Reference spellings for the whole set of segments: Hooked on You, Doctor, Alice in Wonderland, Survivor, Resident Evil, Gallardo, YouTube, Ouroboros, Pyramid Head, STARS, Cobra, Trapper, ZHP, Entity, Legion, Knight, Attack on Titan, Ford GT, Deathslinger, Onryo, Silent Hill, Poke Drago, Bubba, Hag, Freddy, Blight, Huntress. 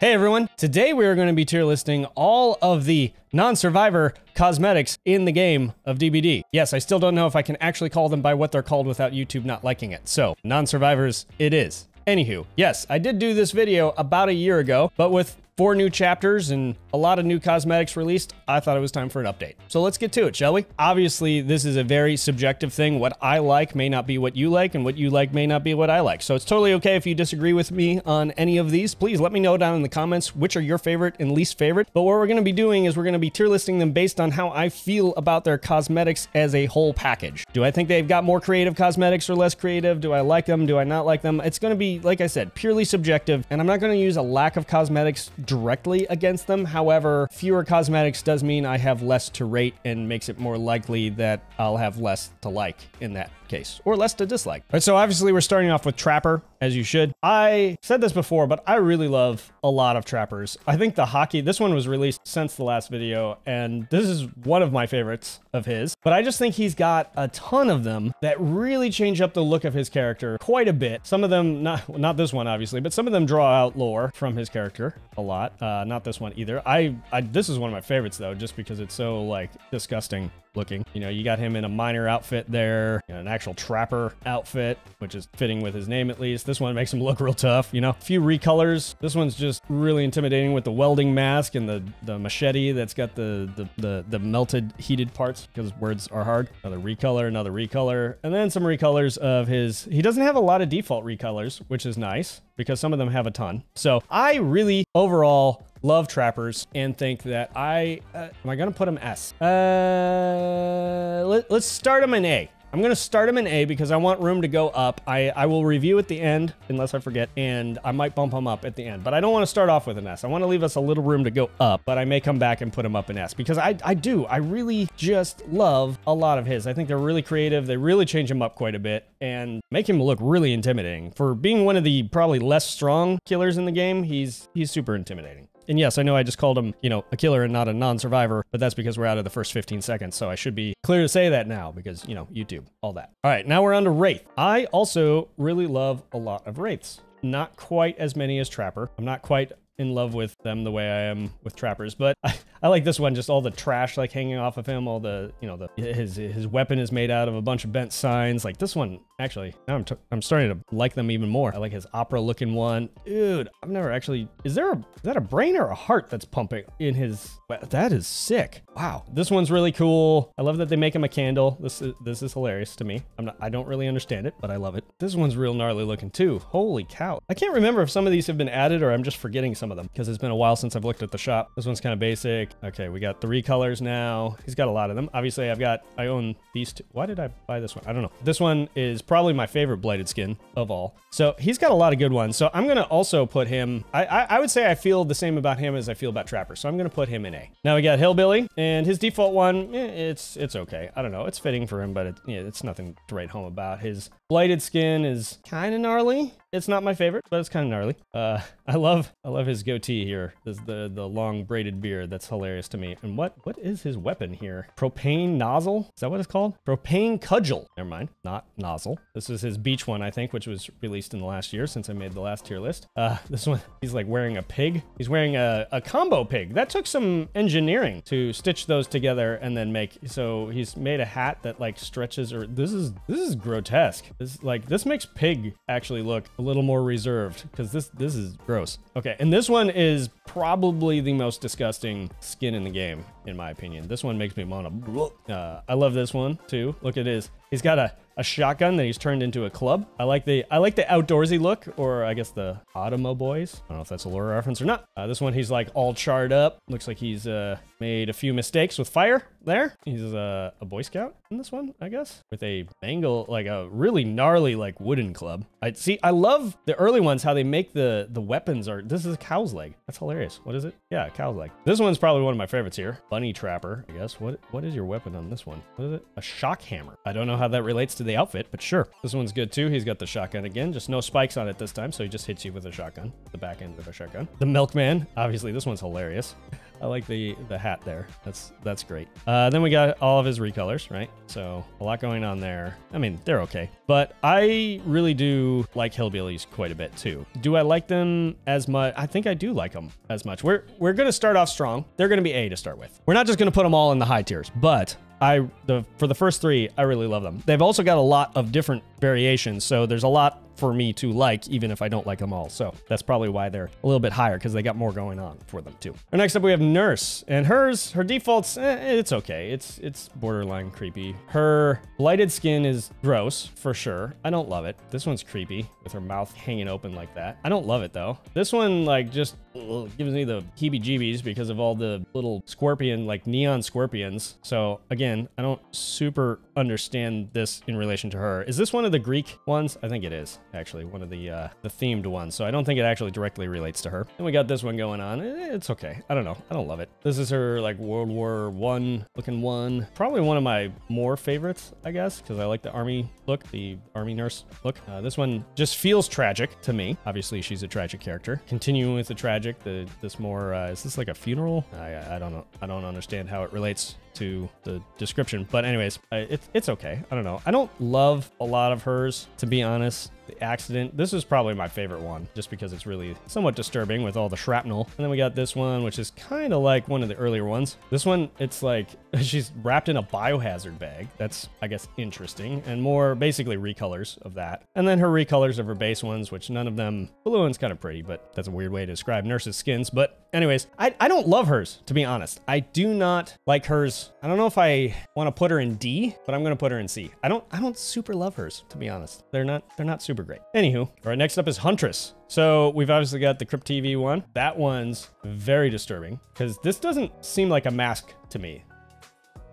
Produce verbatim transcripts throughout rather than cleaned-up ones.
Hey everyone, today we are going to be tier listing all of the non-survivor cosmetics in the game of D B D. Yes, I still don't know if I can actually call them by what they're called without YouTube not liking it. So, non-survivors it is. Anywho, yes, I did do this video about a year ago, but with four new chapters and a lot of new cosmetics released, I thought it was time for an update. So let's get to it, shall we? Obviously, this is a very subjective thing. What I like may not be what you like, and what you like may not be what I like. So it's totally okay if you disagree with me on any of these. Please let me know down in the comments which are your favorite and least favorite. But what we're gonna be doing is we're gonna be tier listing them based on how I feel about their cosmetics as a whole package. Do I think they've got more creative cosmetics or less creative? Do I like them? Do I not like them? It's gonna be, like I said, purely subjective, and I'm not gonna use a lack of cosmetics directly against them. However, fewer cosmetics does mean I have less to rate and makes it more likely that I'll have less to like in that case, or less to dislike. All right, so obviously we're starting off with Trapper, as you should. I said this before, but I really love a lot of Trappers. I think the hockey, this one was released since the last video, and this is one of my favorites of his, but I just think he's got a ton of them that really change up the look of his character quite a bit. Some of them, not, well, not this one, obviously, but some of them draw out lore from his character a lot. Uh, not this one either. I, I, this is one of my favorites though, just because it's so like disgusting looking. You know, you got him in a miner outfit there, you know, an actual trapper outfit, which is fitting with his name at least. This one makes him look real tough, you know. A few recolors. This one's just really intimidating with the welding mask and the, the machete that's got the, the, the, the melted heated parts because words are hard. Another recolor, another recolor, and then some recolors of his. He doesn't have a lot of default recolors, which is nice because some of them have a ton. So I really overall love Trappers and think that I, uh, am I gonna put him S? Uh, let, let's start him in A. I'm gonna start him in A because I want room to go up. I, I will review at the end, unless I forget, and I might bump him up at the end, but I don't wanna start off with an S. I wanna leave us a little room to go up, but I may come back and put him up in S because I, I do, I really just love a lot of his. I think they're really creative. They really change him up quite a bit and make him look really intimidating. For being one of the probably less strong killers in the game, he's, he's super intimidating. And yes, I know I just called him, you know, a killer and not a non-survivor, but that's because we're out of the first fifteen seconds, so I should be clear to say that now because, you know, YouTube, all that. All right, now we're on to Wraith. I also really love a lot of Wraiths. Not quite as many as Trapper. I'm not quite in love with them the way I am with Trappers, but I, I like this one, just all the trash like hanging off of him, all the, you know, the his his weapon is made out of a bunch of bent signs. Like this one, actually, now I'm, t I'm starting to like them even more. I like his opera looking one. Dude, I've never actually, is there a, is that a brain or a heart that's pumping in his, that is sick. Wow, this one's really cool. I love that they make him a candle. This is, this is hilarious to me. I'm not, I don't really understand it, but I love it. This one's real gnarly looking too. Holy cow. I can't remember if some of these have been added or I'm just forgetting some of them because it's been a while since I've looked at the shop. This one's kind of basic. Okay, we got three colors now. He's got a lot of them. Obviously, I've got, I own these two. Why did I buy this one? I don't know. This one is probably my favorite blighted skin of all. So he's got a lot of good ones. So I'm going to also put him, I, I, I would say I feel the same about him as I feel about Trapper. So I'm going to put him in A. Now we got Hillbilly and his default one, eh, it's it's okay. I don't know. It's fitting for him, but it, yeah, it's nothing to write home about. His blighted skin is kind of gnarly. It's not my favorite, but it's kind of gnarly. Uh, I love I love his goatee here. There's the, the long braided beard. That's hilarious to me. And what what is his weapon here? Propane nozzle? Is that what it's called? Propane cudgel. Never mind. Not nozzle. This is his beach one, I think, which was released in the last year since I made the last tier list. Uh, this one, he's like wearing a pig. He's wearing a, a combo pig. That took some engineering to stitch those together and then make. So he's made a hat that like stretches or this is this is grotesque. This like this makes Pig actually look a little more reserved because this this is gross. Okay, and this one is probably the most disgusting skin in the game, in my opinion. This one makes me want to. Uh, I love this one too. Look at his. He's got a, a shotgun that he's turned into a club. I like the I like the outdoorsy look, or I guess the Automo Boys. I don't know if that's a lore reference or not. Uh, this one, he's like all charred up. Looks like he's uh, made a few mistakes with fire there. He's uh, a Boy Scout in this one, I guess, with a bangle, like a really gnarly like wooden club. I see. I love the early ones, how they make the the weapons are. This is a cow's leg. That's hilarious. What is it? Yeah, a cow's leg. This one's probably one of my favorites here. Bunny Trapper, I guess. What what is your weapon on this one? What is it? A shock hammer. I don't know how that relates to the outfit, but sure. This one's good too. He's got the shotgun again, just no spikes on it this time. So he just hits you with a shotgun, the back end of a shotgun. The milkman, obviously this one's hilarious. I like the the hat there. That's that's great. Uh, then we got all of his recolors, right? So a lot going on there. I mean, they're okay, but I really do like Hillbillies quite a bit too. Do I like them as much? I think I do like them as much. We're we're gonna start off strong. They're gonna be A to start with. We're not just gonna put them all in the high tiers, but I the for the first three, I really love them. They've also got a lot of different variations, so there's a lot for me to like, even if I don't like them all. So that's probably why they're a little bit higher, because they got more going on for them too. And next up we have Nurse, and hers, her defaults, eh, it's okay. It's it's borderline creepy. Her blighted skin is gross for sure. I don't love it. This one's creepy with her mouth hanging open like that. I don't love it though. This one like just ugh, gives me the heebie-jeebies because of all the little scorpion, like neon scorpions. So again, I don't super understand this in relation to her. Is this one of the Greek ones? I think it is. Actually, one of the uh, the themed ones, so I don't think it actually directly relates to her. And we got this one going on. It's okay. I don't know. I don't love it. This is her like World War One looking one. Probably one of my more favorites, I guess, because I like the army look, the army nurse look. Uh, this one just feels tragic to me. Obviously, she's a tragic character. Continuing with the tragic, the this more uh, is this like a funeral? I I don't know. I don't understand how it relates to the description, but anyways, I, it's it's okay. I don't know. I don't love a lot of hers, to be honest. The accident. This is probably my favorite one, just because it's really somewhat disturbing with all the shrapnel. And then we got this one, which is kind of like one of the earlier ones. This one, it's like she's wrapped in a biohazard bag. That's, I guess, interesting, and more basically recolors of that. And then her recolors of her base ones, which none of them. Blue one's kind of pretty, but that's a weird way to describe Nurse's skins. But anyways, I, I don't love hers, to be honest. I do not like hers. I don't know if I want to put her in D, but I'm going to put her in C. I don't I don't super love hers, to be honest. They're not they're not super great. Anywho, all right, next up is Huntress. So we've obviously got the Crypt T V one. That one's very disturbing because this doesn't seem like a mask to me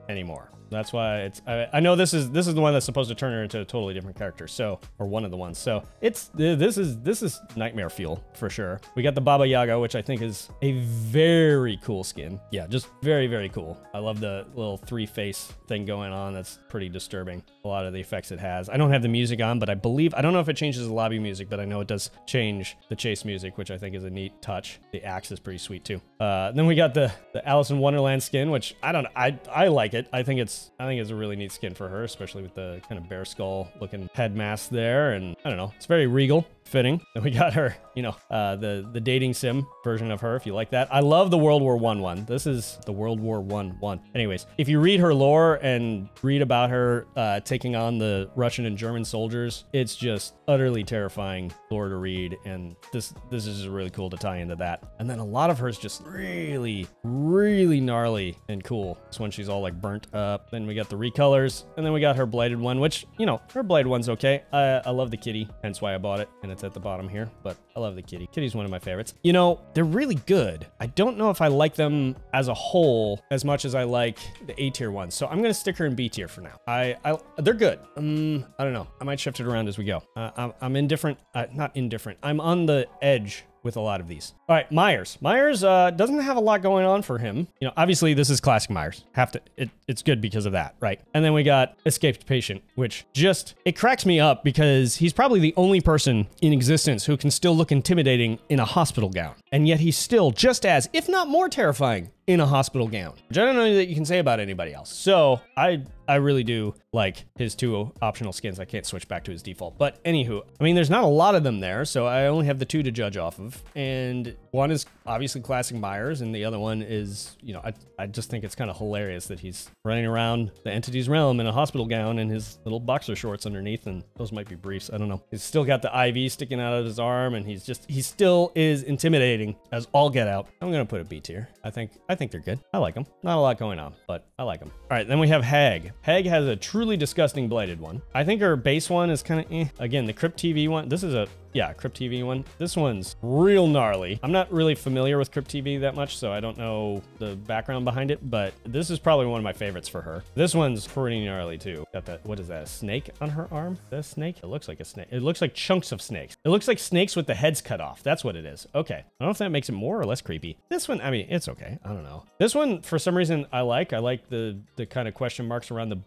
anymore. That's why it's, I, I know this is, this is the one that's supposed to turn her into a totally different character. So, or one of the ones. So it's, this is, this is nightmare fuel for sure. We got the Baba Yaga, which I think is a very cool skin. Yeah, just very, very cool. I love the little three face thing going on. That's pretty disturbing. A lot of the effects it has. I don't have the music on, but I believe, I don't know if it changes the lobby music, but I know it does change the chase music, which I think is a neat touch. The axe is pretty sweet too. Uh, then we got the, the Alice in Wonderland skin, which I don't, I, I like it. I think it's, I think it's a really neat skin for her, especially with the kind of bear skull looking head mask there. And I don't know, it's very regal, fitting. Then we got her, you know, uh, the, the dating sim version of her, if you like that. I love the World War One one. This is the World War One one. Anyways, if you read her lore and read about her uh, taking on the Russian and German soldiers, it's just utterly terrifying lore to read. And this, this is really cool to tie into that. And then a lot of hers just really, really gnarly and cool. This one, she's all like burnt up. Then we got the recolors, and then we got her blighted one, which, you know, her blighted one's okay. I, I love the kitty, hence why I bought it, and it's at the bottom here, but I love the kitty. Kitty's one of my favorites. You know, they're really good. I don't know if I like them as a whole as much as I like the A tier ones, so I'm gonna stick her in B tier for now. I, I they're good. Um, I don't know. I might shift it around as we go. Uh, I'm, I'm indifferent, uh, not indifferent. I'm on the edge with a lot of these. All right, Myers. Myers uh, doesn't have a lot going on for him. You know, obviously this is classic Myers. Have to, it, it's good because of that, right? And then we got Escaped Patient, which just, it cracks me up because he's probably the only person in existence who can still look intimidating in a hospital gown. And yet he's still just as, if not more terrifying, in a hospital gown, which I don't know that you can say about anybody else. So I I really do like his two optional skins. I can't switch back to his default, but anywho, I mean, there's not a lot of them there, so I only have the two to judge off of, and one is obviously classic Myers, and the other one is, you know, I, I just think it's kind of hilarious that he's running around the Entity's realm in a hospital gown and his little boxer shorts underneath, and those might be briefs, I don't know. He's still got the I V sticking out of his arm, and he's just, he still is intimidating as all get out. I'm gonna put a B tier. I think, I I think they're good. I like them. Not a lot going on, but I like them. All right, then we have Hag. Hag has a truly disgusting blighted one. I think her base one is kind of eh. Again, the Crypt T V one. This is a Yeah, Crypt T V one. This one's real gnarly. I'm not really familiar with Crypt T V that much, so I don't know the background behind it, but this is probably one of my favorites for her. This one's pretty gnarly too. Got that, what is that, a snake on her arm? Is that a snake? It looks like a snake. It looks like chunks of snakes. It looks like snakes with the heads cut off. That's what it is. Okay. I don't know if that makes it more or less creepy. This one, I mean, it's okay. I don't know. This one, for some reason, I like. I like the, the kind of question marks around the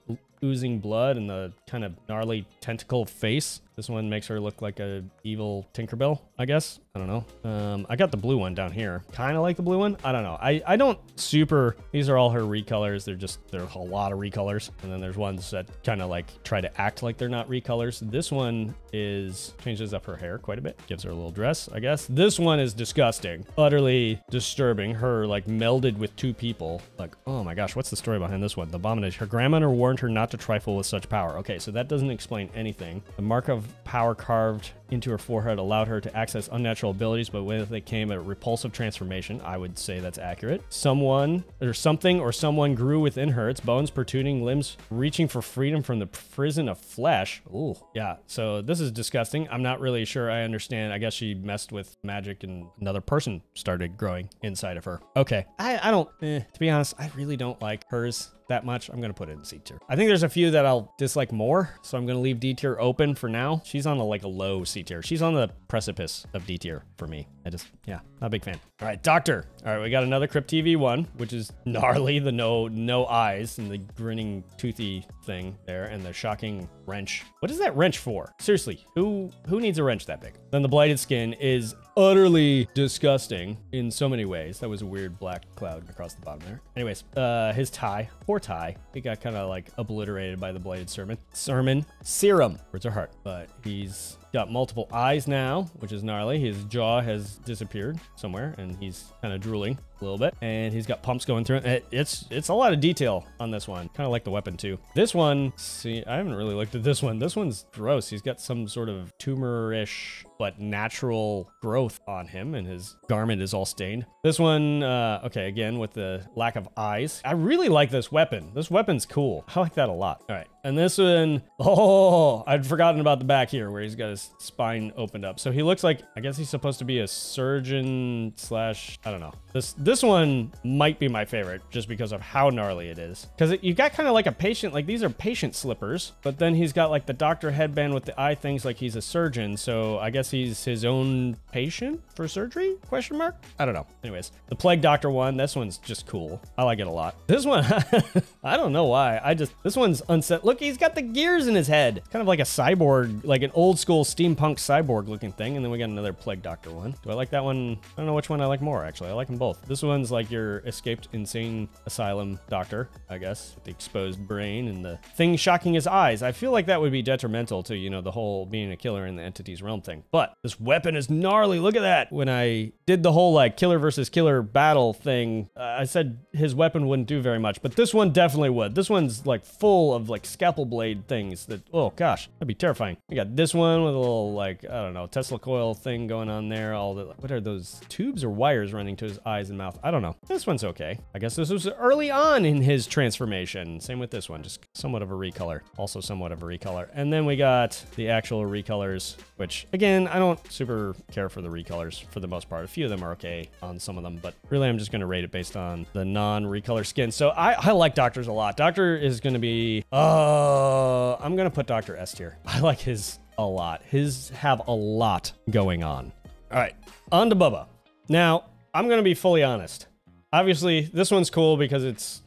oozing blood and the kind of gnarly tentacle face. This one makes her look like a evil Tinkerbell, I guess. I don't know. Um, I got the blue one down here. Kind of like the blue one. I don't know. I, I don't super... These are all her recolors. They're just... There are a lot of recolors. And then there's ones that kind of like try to act like they're not recolors. This one is... Changes up her hair quite a bit. Gives her a little dress, I guess. This one is disgusting. Utterly disturbing. Her like melded with two people. Like, oh my gosh, what's the story behind this one? The abomination. Her grandmother warned her not to trifle with such power. Okay, so that doesn't explain anything. The mark of power carved into her forehead allowed her to access unnatural abilities, but with it came a repulsive transformation. I would say that's accurate. Someone or something or someone grew within her, its bones protruding, limbs reaching for freedom from the prison of flesh. Ooh, yeah, so this is disgusting. I'm not really sure I understand. I guess she messed with magic and another person started growing inside of her. Okay, I, I don't, eh, to be honest, I really don't like hers that much. I'm gonna put it in C tier. I think there's a few that I'll dislike more, so I'm gonna leave D tier open for now. She's on the like a low C tier. She's on the precipice of D tier for me. I just, yeah, not a big fan. All right, Doctor. All right, we got another Crypt T V one, which is gnarly, the no no eyes and the grinning toothy thing there and the shocking wrench. What is that wrench for? Seriously, who who needs a wrench that big? Then the blighted skin is utterly disgusting in so many ways. That was a weird black cloud across the bottom there. Anyways, uh, his tie, poor tie. He got kind of like obliterated by the bladed sermon. Sermon, serum, words are hard, but he's got multiple eyes now, which is gnarly. His jaw has disappeared somewhere and he's kind of drooling a little bit, and he's got pumps going through it. It's it's a lot of detail on this one. Kind of like the weapon too. This one, see, I haven't really looked at this one. This one's gross. He's got some sort of tumor-ish but natural growth on him, and his garment is all stained. This one, uh, okay, again with the lack of eyes. I really like this weapon. This weapon's cool. I like that a lot. All right. And this one, oh, I'd forgotten about the back here where he's got his spine opened up. So he looks like, I guess he's supposed to be a surgeon slash, I don't know. This this one might be my favorite just because of how gnarly it is. Because you've got kind of like a patient, like these are patient slippers, but then he's got like the doctor headband with the eye things like he's a surgeon. So I guess he's his own patient for surgery, question mark? I don't know. Anyways, the plague doctor one, this one's just cool. I like it a lot. This one, I don't know why. I just, this one's unsettling. Look, he's got the gears in his head. Kind of like a cyborg, like an old school steampunk cyborg looking thing. And then we got another Plague Doctor one. Do I like that one? I don't know which one I like more, actually. I like them both. This one's like your escaped insane asylum doctor, I guess. With the exposed brain and the thing shocking his eyes. I feel like that would be detrimental to, you know, the whole being a killer in the Entity's Realm thing. But this weapon is gnarly. Look at that. When I did the whole like killer versus killer battle thing, uh, I said his weapon wouldn't do very much. But this one definitely would. This one's like full of like scalpel blade things that, oh gosh, that'd be terrifying. We got this one with a little like, I don't know, Tesla coil thing going on there. All the, what are those tubes or wires running to his eyes and mouth? I don't know. This one's okay. I guess this was early on in his transformation. Same with this one, just somewhat of a recolor. Also somewhat of a recolor. And then we got the actual recolors, which again, I don't super care for the recolors for the most part. A few of them are okay on some of them, but really I'm just gonna rate it based on the non-recolor skin. So I, I like Doctors a lot. Doctor is gonna be, uh, Uh, I'm gonna put Doctor S tier. I like his a lot. His have a lot going on. All right, on to Bubba. Now, I'm gonna be fully honest. Obviously, this one's cool because it's,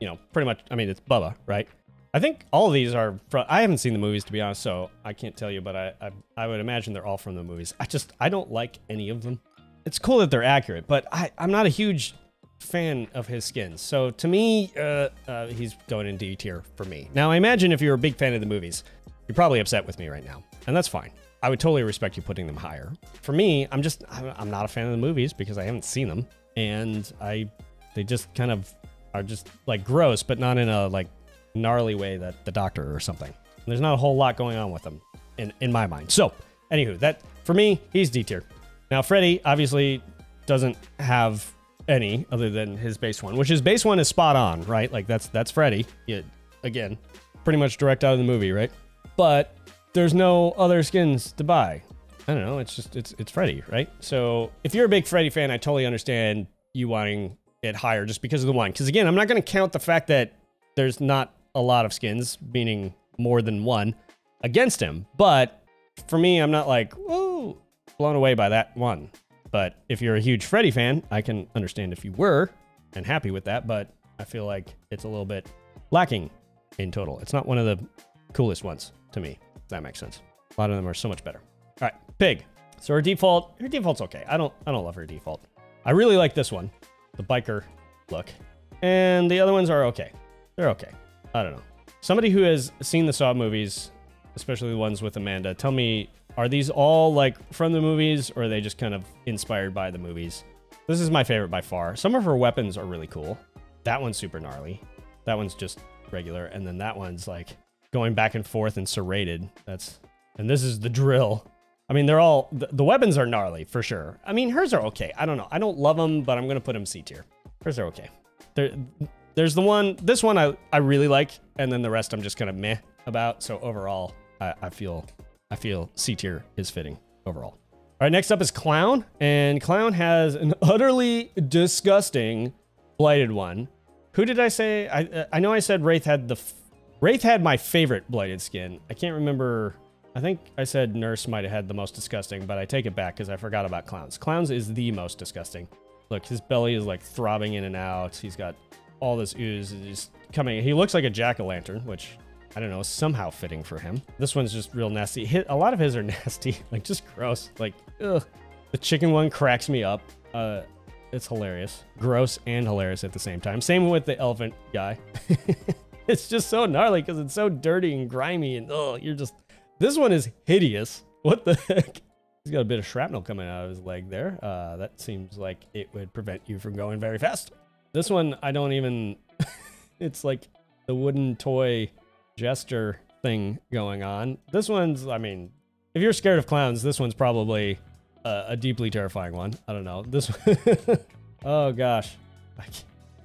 you know, pretty much, I mean, it's Bubba, right? I think all of these are from, I haven't seen the movies, to be honest, so I can't tell you, but I, I, I would imagine they're all from the movies. I just, I don't like any of them. It's cool that they're accurate, but I, I'm not a huge fan of his skins. So to me, uh, uh, he's going in D tier for me. Now I imagine if you're a big fan of the movies, you're probably upset with me right now, and that's fine. I would totally respect you putting them higher. For me, I'm just, I'm not a fan of the movies because I haven't seen them, and I, they just kind of are just like gross, but not in a like gnarly way that the doctor or something. And there's not a whole lot going on with them in, in my mind. So anywho, that for me, he's D tier. Now Freddy obviously doesn't have any other than his base one, which his base one is spot on, right? Like that's that's Freddy. Yeah, again, pretty much direct out of the movie, right? But there's no other skins to buy. I don't know, it's just it's it's Freddy, right? So if you're a big Freddy fan, I totally understand you wanting it higher just because of the one. Because again, I'm not going to count the fact that there's not a lot of skins, meaning more than one, against him. But for me, I'm not like, whoa, blown away by that one. But if you're a huge Freddy fan, I can understand if you were and happy with that, but I feel like it's a little bit lacking in total. It's not one of the coolest ones to me, if that makes sense. A lot of them are so much better. All right, Pig. So her default, her default's okay. I don't, I don't love her default. I really like this one, the biker look. And the other ones are okay. They're okay. I don't know. Somebody who has seen the Saw movies, especially the ones with Amanda, tell me, are these all like from the movies or are they just kind of inspired by the movies? This is my favorite by far. Some of her weapons are really cool. That one's super gnarly. That one's just regular. And then that one's like going back and forth and serrated. That's, and this is the drill. I mean, they're all, the, the weapons are gnarly for sure. I mean, hers are okay. I don't know. I don't love them, but I'm going to put them C tier. Hers are okay. They're, There's the one, this one I, I really like, and then the rest I'm just kind of meh about. So overall, I, I feel I feel C tier is fitting overall. All right, next up is Clown, and Clown has an utterly disgusting blighted one. Who did I say? I I know I said Wraith had the, Wraith had my favorite blighted skin. I can't remember. I think I said Nurse might have had the most disgusting, but I take it back because I forgot about Clown's. Clown's is the most disgusting. Look, his belly is like throbbing in and out. He's got all this ooze is just coming. He looks like a jack-o'-lantern, which I don't know, is somehow fitting for him. This one's just real nasty. His, a lot of his are nasty, like just gross. Like, ugh. The chicken one cracks me up. Uh, it's hilarious. Gross and hilarious at the same time. Same with the elephant guy. It's just so gnarly because it's so dirty and grimy and ugh, you're just, this one is hideous. What the heck? He's got a bit of shrapnel coming out of his leg there. Uh, that seems like it would prevent you from going very fast. This one, I don't even, it's like the wooden toy gesture thing going on. This one's, I mean, if you're scared of clowns, this one's probably a, a deeply terrifying one. I don't know. This one, oh gosh.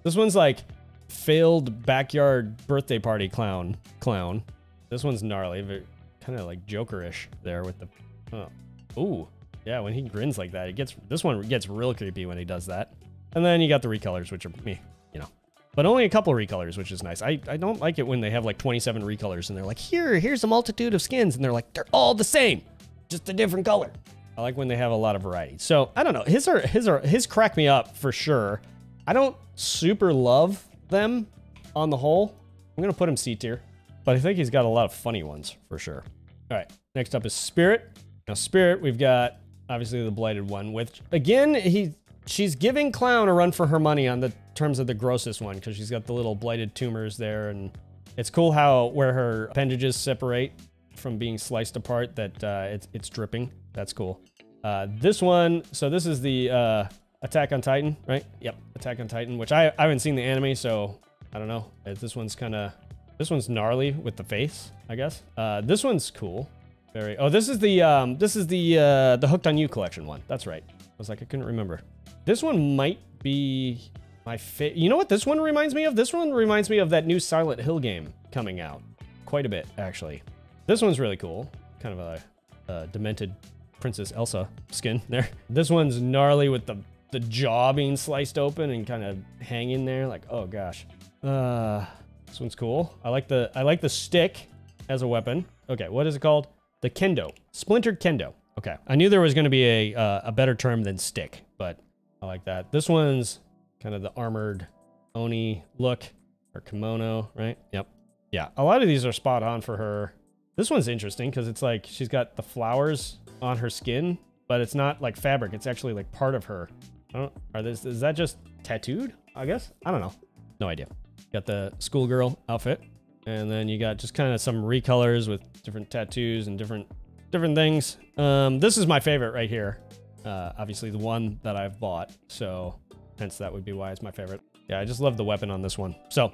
This one's like failed backyard birthday party clown, clown. This one's gnarly, but kind of like Joker-ish there with the, oh, ooh. Yeah, when he grins like that, it gets, this one gets real creepy when he does that. And then you got the recolors, which are me, you know, but only a couple of recolors, which is nice. I, I don't like it when they have like twenty-seven recolors and they're like, here, here's a multitude of skins. And they're like, they're all the same, just a different color. I like when they have a lot of variety. So I don't know, his are, his are, his crack me up for sure. I don't super love them on the whole. I'm going to put him C tier, but I think he's got a lot of funny ones for sure. All right. Next up is Spirit. Now Spirit, we've got obviously the blighted one with, again, he. She's giving Clown a run for her money on the terms of the grossest one because she's got the little blighted tumors there, and it's cool how where her appendages separate from being sliced apart that uh, it's it's dripping. That's cool. Uh, this one, so this is the uh, Attack on Titan, right? Yep, Attack on Titan, which I, I haven't seen the anime, so I don't know. This one's kind of this one's gnarly with the face, I guess. Uh, this one's cool. Very. Oh, this is the um, this is the uh, the Hooked on You collection one. That's right. I was like, I couldn't remember. This one might be my favorite. You know what this one reminds me of? This one reminds me of that new Silent Hill game coming out quite a bit, actually. This one's really cool. Kind of a, a demented Princess Elsa skin there. This one's gnarly with the, the jaw being sliced open and kind of hanging there. Like, oh gosh. Uh, this one's cool. I like the I like the stick as a weapon. Okay, what is it called? The kendo, splintered kendo. Okay, I knew there was gonna be a, uh, a better term than stick, but I like that. This one's kind of the armored Oni look, or kimono, right? Yep. Yeah, a lot of these are spot on for her. This one's interesting because it's like she's got the flowers on her skin, but it's not like fabric. It's actually like part of her. I don't, are this, is that just tattooed, I guess? I don't know. No idea. Got the schoolgirl outfit, and then you got just kind of some recolors with different tattoos and different different things. Um, this is my favorite right here. Uh, obviously the one that I've bought, so hence that would be why it's my favorite. Yeah, I just love the weapon on this one. So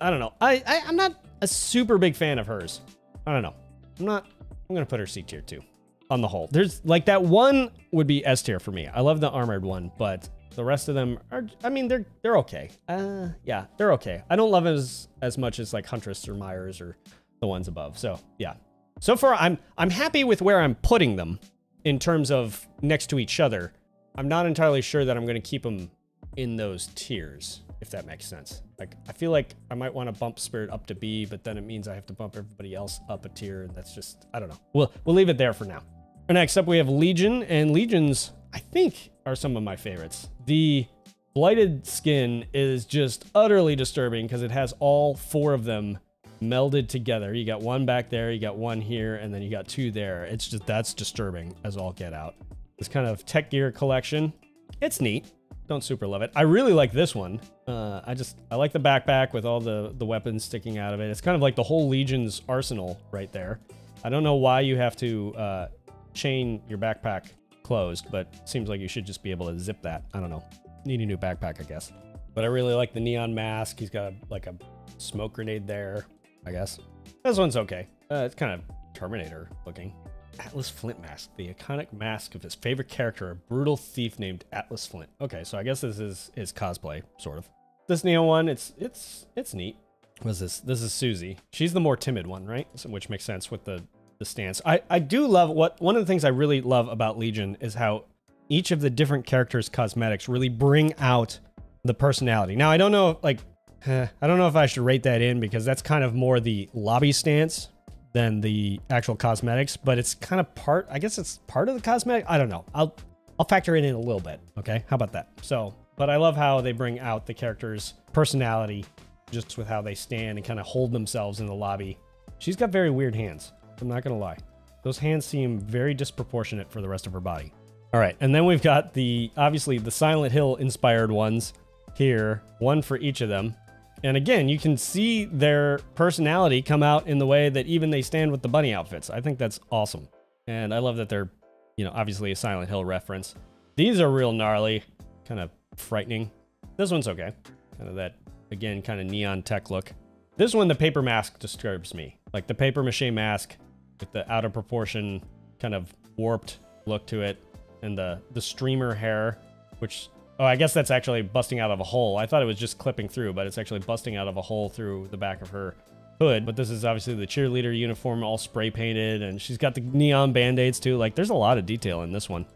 I don't know. I, I I'm not a super big fan of hers. I don't know. I'm not. I'm gonna put her C tier too, on the whole. There's like that one would be S tier for me. I love the armored one, but the rest of them are. I mean, they're they're okay. Uh, yeah, they're okay. I don't love it as as much as like Huntress or Myers or the ones above. So yeah. So far, I'm I'm happy with where I'm putting them. In terms of next to each other, I'm not entirely sure that I'm going to keep them in those tiers, if that makes sense. Like, I feel like I might want to bump Spirit up to B, but then it means I have to bump everybody else up a tier. And that's just, I don't know. We'll, we'll leave it there for now. Next up, we have Legion, and Legions, I think, are some of my favorites. The blighted skin is just utterly disturbing because it has all four of them melded together. You got one back there, you got one here, and then you got two there. It's just, that's disturbing as all get out. This kind of tech gear collection, it's neat. Don't super love it. I really like this one. Uh, I just, I like the backpack with all the, the weapons sticking out of it. It's kind of like the whole Legion's arsenal right there. I don't know why you have to uh, chain your backpack closed, but it seems like you should just be able to zip that. I don't know. Need a new backpack, I guess. But I really like the neon mask. He's got a, like a smoke grenade there, I guess. This one's okay. Uh, it's kind of Terminator looking. Atlas Flint mask, the iconic mask of his favorite character, a brutal thief named Atlas Flint. Okay, so I guess this is his cosplay, sort of. This neon one, it's it's it's neat. What is this? This is Susie. She's the more timid one, right? So, which makes sense with the the stance. I I do love what one of the things I really love about Legion is how each of the different characters' cosmetics really bring out the personality. Now I don't know, like eh, I don't know if I should rate that in because that's kind of more the lobby stance than the actual cosmetics, but it's kind of part, I guess it's part of the cosmetic. I don't know. I'll, I'll factor it in a little bit. Okay. How about that? So, but I love how they bring out the character's personality just with how they stand and kind of hold themselves in the lobby. She's got very weird hands. I'm not going to lie. Those hands seem very disproportionate for the rest of her body. All right. And then we've got the, obviously the Silent Hill inspired ones here, one for each of them. And again, you can see their personality come out in the way that even they stand with the bunny outfits. I think that's awesome. And I love that they're, you know, obviously a Silent Hill reference. These are real gnarly, kind of frightening. This one's okay. Kind of that, again, kind of neon tech look. This one, the paper mask disturbs me. Like the paper mache mask with the out of proportion, kind of warped look to it. And the, the streamer hair, which... Oh, I guess that's actually busting out of a hole. I thought it was just clipping through, but it's actually busting out of a hole through the back of her hood. But this is obviously the cheerleader uniform, all spray painted, and she's got the neon band-aids too. Like, there's a lot of detail in this one,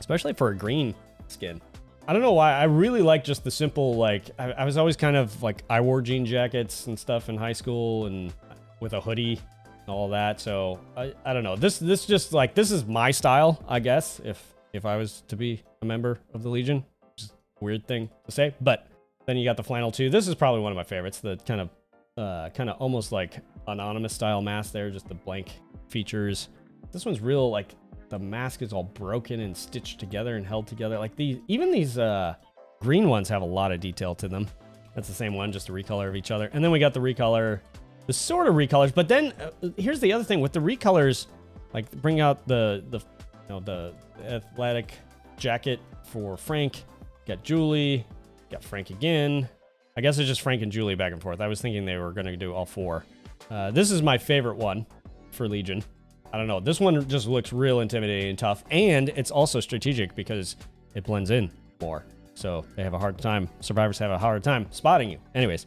especially for a green skin. I don't know why. I really like just the simple, like, I, I was always kind of like, I wore jean jackets and stuff in high school and with a hoodie and all that. So I, I don't know. This, this just like, this is my style, I guess, if, if I was to be a member of the Legion. Weird thing to say, but then you got the flannel too. This is probably one of my favorites, the kind of uh kind of almost like anonymous style mask there, just the blank features. This one's real, like the mask is all broken and stitched together and held together. Like these, even these uh green ones have a lot of detail to them. That's the same one, just a recolor of each other. And then we got the recolor, the sort of recolors, but then uh, here's the other thing with the recolors, like bring out the the you know the athletic jacket for Frank. Got Julie, got Frank again. I guess it's just Frank and Julie back and forth. I was thinking they were gonna do all four. Uh, this is my favorite one for Legion. I don't know, this one just looks real intimidating and tough, and it's also strategic because it blends in more. So they have a hard time, survivors have a hard time spotting you. Anyways,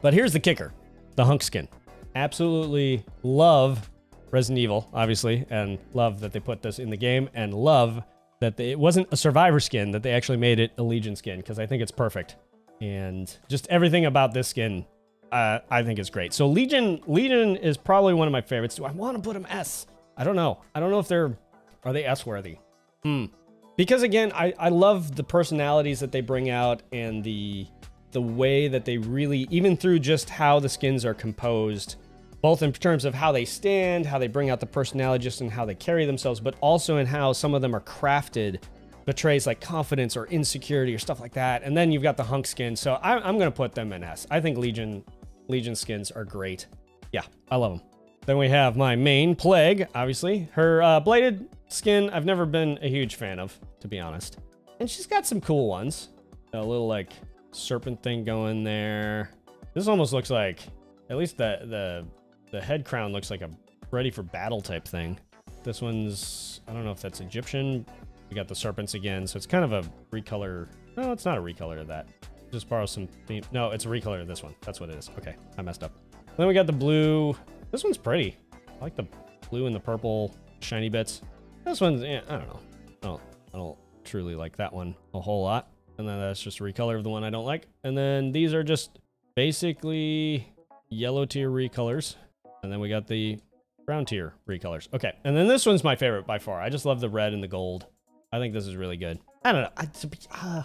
but here's the kicker, the Hunk skin. Absolutely love Resident Evil, obviously, and love that they put this in the game, and love that they, it wasn't a survivor skin, that they actually made it a Legion skin, because I think it's perfect. And just everything about this skin, uh, I think is great. So Legion Legion is probably one of my favorites. Do I want to put them S? I don't know. I don't know if they're, are they S-worthy? Hmm. Because again, I, I love the personalities that they bring out and the, the way that they really, even through just how the skins are composed, both in terms of how they stand, how they bring out the personality, just in how they carry themselves, but also in how some of them are crafted, betrays like confidence or insecurity or stuff like that. And then you've got the Hunk skin. So I'm, I'm going to put them in S. I think Legion, Legion skins are great. Yeah, I love them. Then we have my main, Plague, obviously. Her uh, bladed skin, I've never been a huge fan of, to be honest. And she's got some cool ones. A little like serpent thing going there. This almost looks like, at least the... the The head crown looks like a ready for battle type thing. This one's, I don't know if that's Egyptian. We got the serpents again, so it's kind of a recolor. No, it's not a recolor of that. Just borrow some theme. No, it's a recolor of this one. That's what it is. Okay, I messed up. And then we got the blue. This one's pretty. I like the blue and the purple shiny bits. This one's, eh, I don't know. I don't, I don't truly like that one a whole lot. And then that's just a recolor of the one I don't like. And then these are just basically yellow tier recolors. And then we got the brown tier recolors. Okay, and then this one's my favorite by far. I just love the red and the gold. I think this is really good. I don't know. I, uh,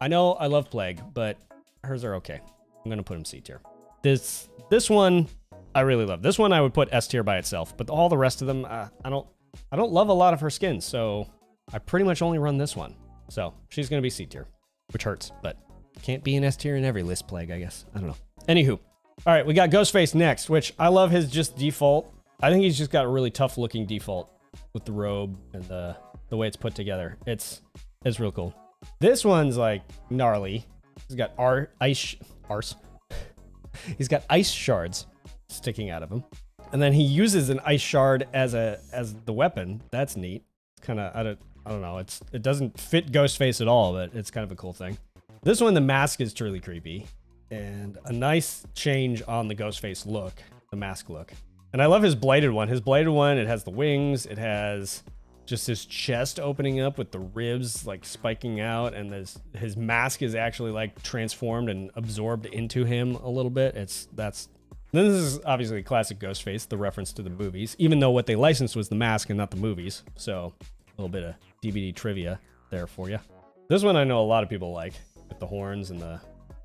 I know I love Plague, but hers are okay. I'm gonna put them C tier. This this one, I really love. This one I would put S tier by itself, but all the rest of them, uh, I don't I don't love a lot of her skins, so I pretty much only run this one. So she's gonna be C tier, which hurts, but can't be an S tier in every list plague, I guess. I don't know. Anywho. All right, we got Ghostface next, which I love his just default. I think he's just got a really tough looking default with the robe and the, the way it's put together. It's it's real cool. This one's like gnarly. He's got ar ice arse. He's got ice shards sticking out of him, and then he uses an ice shard as a as the weapon. That's neat. Kind of I don't I don't know. It's it doesn't fit Ghostface at all, but it's kind of a cool thing. This one, the mask is truly creepy, and a nice change on the Ghostface look, the mask look. And I love his bladed one. His bladed one, it has the wings. It has just his chest opening up with the ribs like spiking out, and his his mask is actually like transformed and absorbed into him a little bit. It's that's. This is obviously classic Ghostface, the reference to the movies, even though what they licensed was the mask and not the movies. So a little bit of D B D trivia there for you. This one I know a lot of people like, with the horns and the,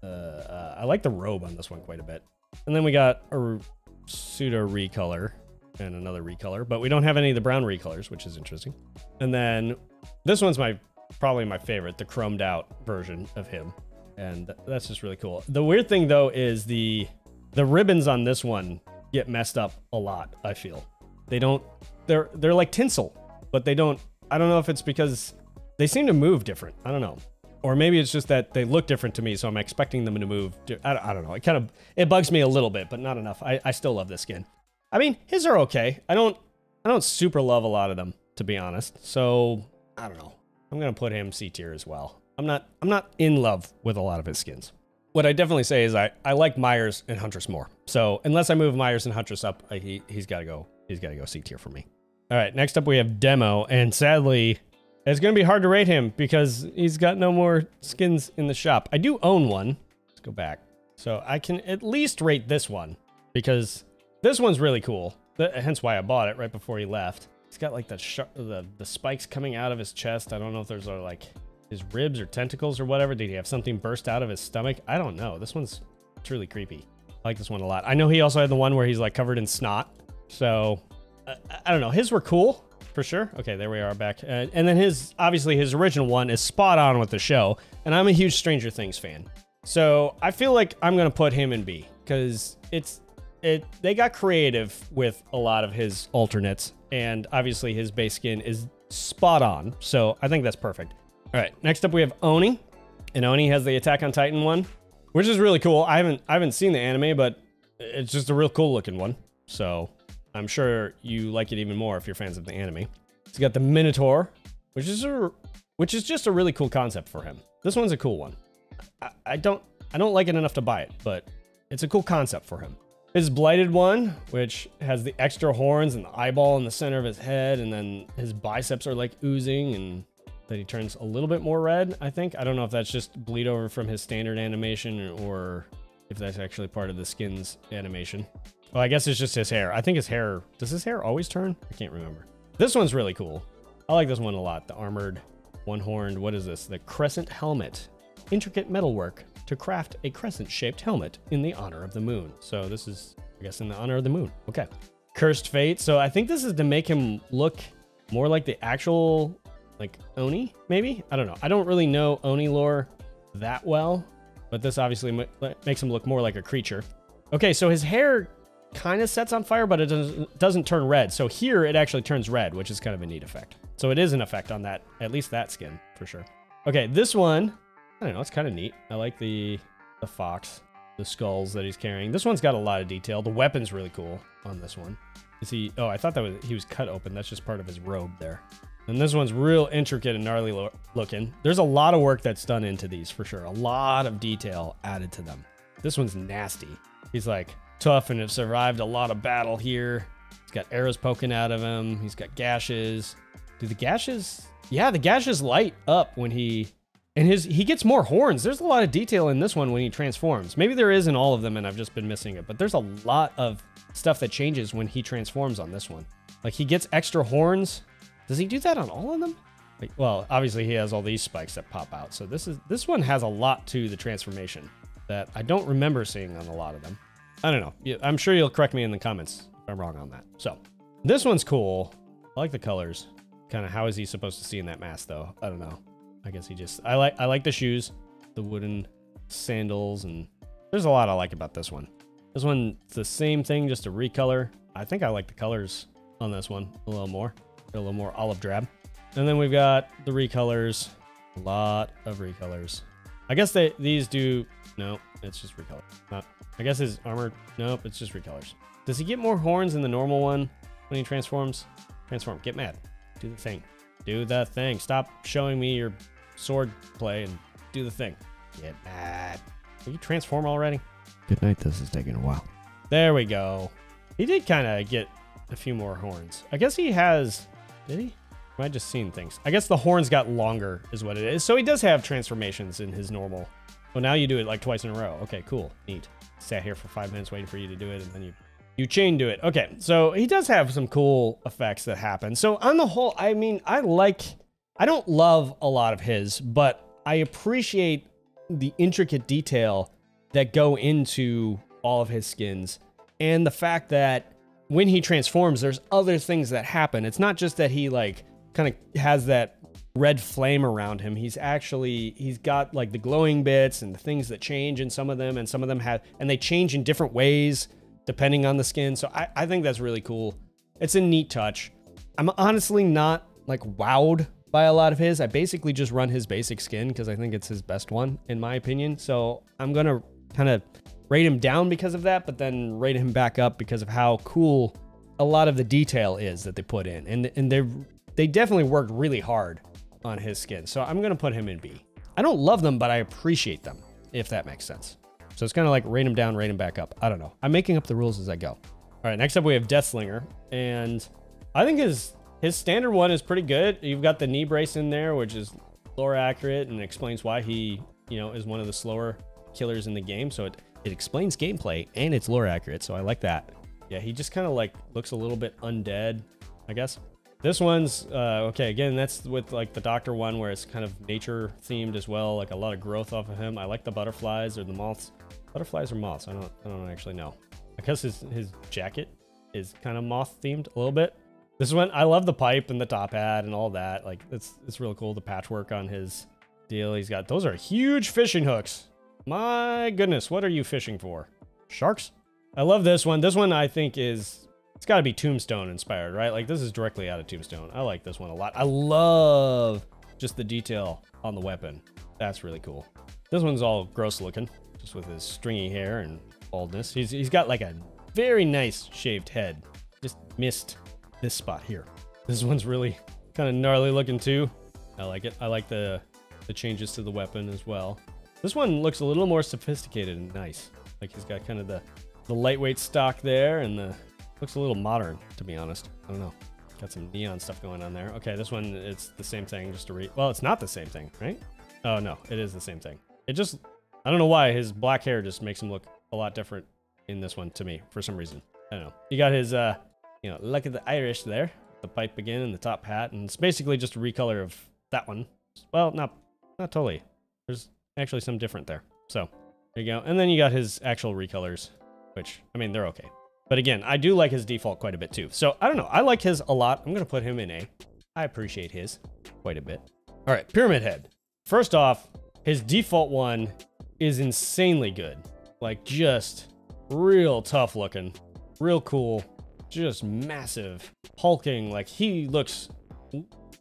uh, uh, I like the robe on this one quite a bit. And then we got a pseudo recolor and another recolor, but we don't have any of the brown recolors, which is interesting. And then this one's my, probably my favorite, the chromed out version of him. And that's just really cool. The weird thing though is the, The ribbons on this one get messed up a lot, I feel. They don't, they're they're like tinsel, but they don't, I don't know if it's because they seem to move different. I don't know. Or maybe it's just that they look different to me, so I'm expecting them to move. I don't, I don't know. It kind of, it bugs me a little bit, but not enough. I, I still love this skin. I mean, his are okay. I don't, I don't super love a lot of them, to be honest. So, I don't know. I'm going to put him C tier as well. I'm not, I'm not in love with a lot of his skins. What I definitely say is I, I like Myers and Huntress more. So unless I move Myers and Huntress up, I, he, he's got to go. He's got to go C tier for me. All right, next up we have Demo. And sadly, it's going to be hard to rate him because he's got no more skins in the shop. I do own one. Let's go back. So I can at least rate this one because this one's really cool. The, hence why I bought it right before he left. He's got like the, sh the, the spikes coming out of his chest. I don't know if those are like... his ribs or tentacles or whatever. Did he have something burst out of his stomach? I don't know. This one's truly creepy. I like this one a lot. I know he also had the one where he's like covered in snot. So uh, I don't know. His were cool for sure. Okay, there we are back. Uh, and then his, obviously his original one is spot on with the show. And I'm a huge Stranger Things fan. So I feel like I'm going to put him in B because it's, it, they got creative with a lot of his alternates. And obviously his base skin is spot on. So I think that's perfect. All right, next up we have Oni, and Oni has the Attack on Titan one, which is really cool. I haven't I haven't seen the anime, but it's just a real cool looking one. So I'm sure you like it even more if you're fans of the anime. He's got the Minotaur, which is a, which is just a really cool concept for him. This one's a cool one. I, I don't I don't like it enough to buy it, but it's a cool concept for him. His Blighted one, which has the extra horns and the eyeball in the center of his head, and then his biceps are like oozing and. That he turns a little bit more red, I think. I don't know if that's just bleed over from his standard animation or if that's actually part of the skin's animation. Well, I guess it's just his hair. I think his hair, does his hair always turn? I can't remember. This one's really cool. I like this one a lot. The armored, one-horned, what is this? The crescent helmet. Intricate metalwork to craft a crescent-shaped helmet in the honor of the moon. So this is, I guess, in the honor of the moon. Okay. Cursed Fate. So I think this is to make him look more like the actual... like Oni, maybe? I don't know. I don't really know Oni lore that well, but this obviously makes him look more like a creature. Okay, so his hair kind of sets on fire, but it doesn't, doesn't turn red. So here it actually turns red, which is kind of a neat effect. So it is an effect on that, at least that skin for sure. Okay, this one, I don't know, it's kind of neat. I like the, the fox, the skulls that he's carrying. This one's got a lot of detail. The weapon's really cool on this one. Is he, oh, I thought that was, he was cut open. That's just part of his robe there. And this one's real intricate and gnarly lo looking. There's a lot of work that's done into these for sure. A lot of detail added to them. This one's nasty. He's like tough and have survived a lot of battle here. He's got arrows poking out of him. He's got gashes. Do the gashes? Yeah, the gashes light up when he, and his, he gets more horns. There's a lot of detail in this one when he transforms. Maybe there is in all of them and I've just been missing it, but there's a lot of stuff that changes when he transforms on this one. Like he gets extra horns. Does he do that on all of them? Like, well, obviously he has all these spikes that pop out. So this is this one has a lot to the transformation that I don't remember seeing on a lot of them. I don't know. I'm sure you'll correct me in the comments if I'm wrong on that. So this one's cool. I like the colors. Kind of how is he supposed to see in that mask though? I don't know. I guess he just, I like, I like the shoes, the wooden sandals, and there's a lot I like about this one. This one, it's the same thing, just a recolor. I think I like the colors on this one a little more. They're a little more olive drab. And then we've got the recolors, a lot of recolors. I guess they, these do, no, it's just recolors. Not, I guess his armor, nope, it's just recolors. Does he get more horns in the normal one when he transforms? Transform, get mad, do the thing, do the thing. Stop showing me your sword play and do the thing. Get mad. Will you transform already? Good night, this is taking a while. There we go. He did kind of get a few more horns. I guess he has, did he? I just seen things. I guess the horns got longer is what it is. So he does have transformations in his normal. Well, now you do it like twice in a row. Okay, cool, neat. Sat here for five minutes waiting for you to do it, and then you you chain do it. Okay, so he does have some cool effects that happen. So on the whole, I mean, I like, I don't love a lot of his, but I appreciate the intricate detail that go into all of his skins, and the fact that when he transforms, there's other things that happen. It's not just that he like kind of has that red flame around him. He's actually, he's got like the glowing bits and the things that change in some of them, and some of them have, and they change in different ways depending on the skin. So I, I think that's really cool. It's a neat touch. I'm honestly not like wowed by a lot of his. I basically just run his basic skin because I think it's his best one in my opinion. So I'm going to kind of rate him down because of that, but then rate him back up because of how cool a lot of the detail is that they put in. And, and they're, They definitely worked really hard on his skin. So I'm going to put him in B. I don't love them, but I appreciate them, if that makes sense. So it's kind of like rate him down, rate him back up. I don't know. I'm making up the rules as I go. All right, next up we have Deathslinger. And I think his, his standard one is pretty good. You've got the knee brace in there, which is lore accurate and explains why he, you know, is one of the slower killers in the game. So it, it explains gameplay and it's lore accurate. So I like that. Yeah, he just kind of like looks a little bit undead, I guess. This one's, uh, okay, again, that's with like the Doctor one where it's kind of nature themed as well, like a lot of growth off of him. I like the butterflies or the moths. Butterflies or moths, I don't I don't actually know. I guess his, his jacket is kind of moth themed a little bit. This one, I love the pipe and the top hat and all that. Like it's, it's real cool, the patchwork on his deal he's got. Those are huge fishing hooks. My goodness, what are you fishing for? Sharks? I love this one. This one I think is, it's got to be Tombstone inspired, right? Like this is directly out of Tombstone. I like this one a lot. I love just the detail on the weapon. That's really cool. This one's all gross looking, just with his stringy hair and baldness. He's, he's got like a very nice shaved head. Just missed this spot here. This one's really kind of gnarly looking too. I like it. I like the, the changes to the weapon as well. This one looks a little more sophisticated and nice. Like he's got kind of the, the lightweight stock there, and the, looks a little modern, to be honest. I don't know. Got some neon stuff going on there. Okay, this one, it's the same thing, just to read. Well, it's not the same thing, right? Oh, no, it is the same thing. It just, I don't know why his black hair just makes him look a lot different in this one to me for some reason. I don't know. You got his, uh, you know, look at the Irish there, the pipe again and the top hat. And it's basically just a recolor of that one. Well, not, not totally. There's actually some different there. So there you go. And then you got his actual recolors, which, I mean, they're okay. But again, I do like his default quite a bit too. So I don't know. I like his a lot. I'm going to put him in A. I appreciate his quite a bit. All right, Pyramid Head. First off, his default one is insanely good. Like just real tough looking, real cool, just massive, hulking. Like he looks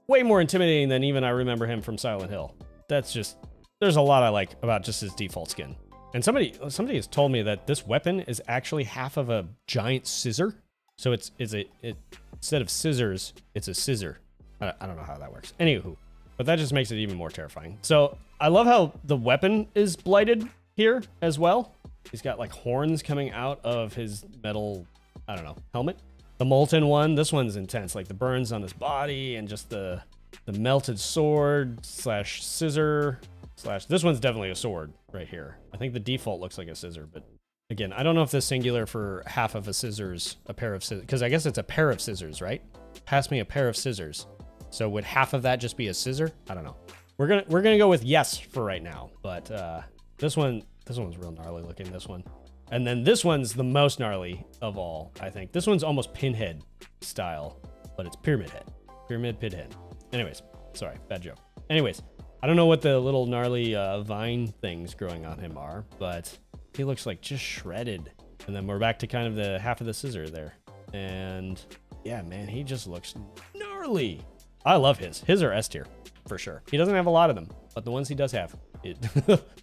way more intimidating than even I remember him from Silent Hill. That's just, there's a lot I like about just his default skin. And somebody somebody has told me that this weapon is actually half of a giant scissor. So it's, it's a, it, instead of scissors, it's a scissor. I, I don't know how that works. Anywho, but that just makes it even more terrifying. So I love how the weapon is blighted here as well. He's got like horns coming out of his metal, I don't know, helmet. The molten one, this one's intense. Like the burns on his body and just the, the melted sword slash scissor. Slash. This one's definitely a sword right here. I think the default looks like a scissor, but again, I don't know if this singular for half of a scissors, a pair of scissors, because I guess it's a pair of scissors, right? Pass me a pair of scissors. So would half of that just be a scissor? I don't know. We're gonna we're gonna go with yes for right now. But uh, this one this one's real gnarly looking. This one, And then this one's the most gnarly of all, I think. This one's almost Pinhead style, but it's Pyramid Head. Pyramid Pinhead. Anyways, sorry, bad joke. Anyways, I don't know what the little gnarly uh, vine things growing on him are, but he looks like just shredded. And then we're back to kind of the half of the scissor there. And yeah, man, he just looks gnarly. I love his. His are S tier for sure. He doesn't have a lot of them, but the ones he does have, it,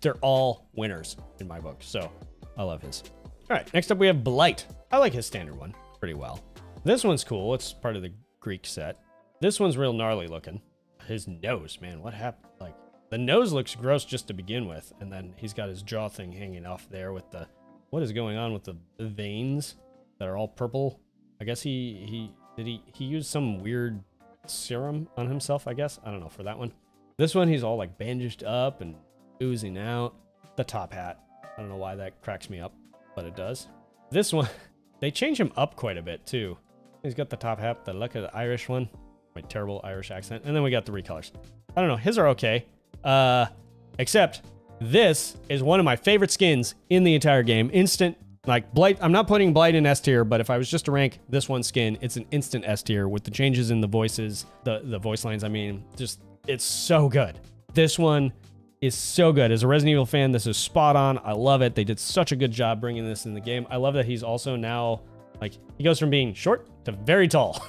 they're all winners in my book. So I love his. All right, next up we have Blight. I like his standard one pretty well. This one's cool. It's part of the Greek set. This one's real gnarly looking. His nose, man, what happened? Like, the nose looks gross just to begin with. And then he's got his jaw thing hanging off there with the, what is going on with the, the veins that are all purple? I guess he, he, did he, he used some weird serum on himself, I guess. I don't know for that one. This one, he's all like bandaged up and oozing out. The top hat. I don't know why that cracks me up, but it does. This one, they change him up quite a bit too. He's got the top hat, the look of the Irish one. My terrible Irish accent. And then we got the recolors. I don't know. His are okay. Uh, except this is one of my favorite skins in the entire game. Instant, like Blight. I'm not putting Blight in S tier, but if I was just to rank this one skin, it's an instant S tier with the changes in the voices, the, the voice lines. I mean, just, it's so good. This one is so good. As a Resident Evil fan, this is spot on. I love it. They did such a good job bringing this in the game. I love that he's also now, like, he goes from being short to very tall.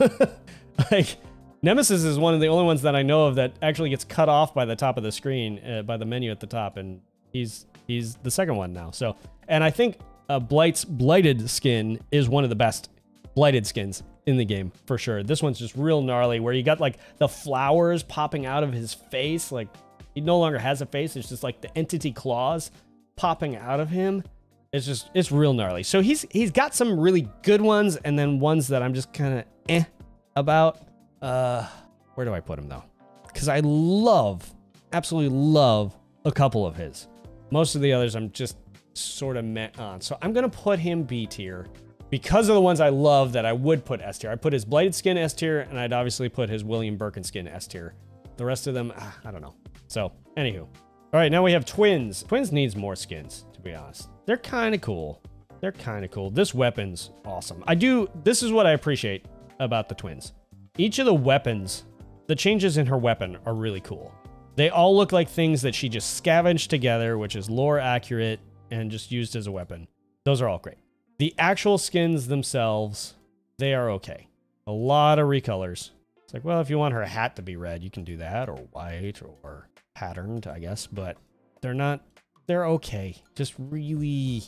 Like, Nemesis is one of the only ones that I know of that actually gets cut off by the top of the screen, uh, by the menu at the top, and he's he's the second one now. So, and I think uh, Blight's Blighted skin is one of the best Blighted skins in the game, for sure. This one's just real gnarly, where you got like the flowers popping out of his face, like he no longer has a face, it's just like the entity claws popping out of him. It's just, it's real gnarly. So he's he's got some really good ones, and then ones that I'm just kind of eh about. Uh, where do I put him though? Because I love, absolutely love a couple of his. Most of the others I'm just sort of met on. So I'm going to put him B tier because of the ones I love that I would put S tier. I put his Blighted skin S tier, and I'd obviously put his William Birkin skin S tier. The rest of them, ah, I don't know. So anywho. All right, now we have Twins. Twins needs more skins, to be honest. They're kind of cool. They're kind of cool. This weapon's awesome. I do, this is what I appreciate about the Twins. Each of the weapons, the changes in her weapon are really cool. They all look like things that she just scavenged together, which is lore accurate and just used as a weapon. Those are all great. The actual skins themselves, they are okay. A lot of recolors. It's like, well, if you want her hat to be red, you can do that, or white, or patterned, I guess, but they're not, they're okay. Just really,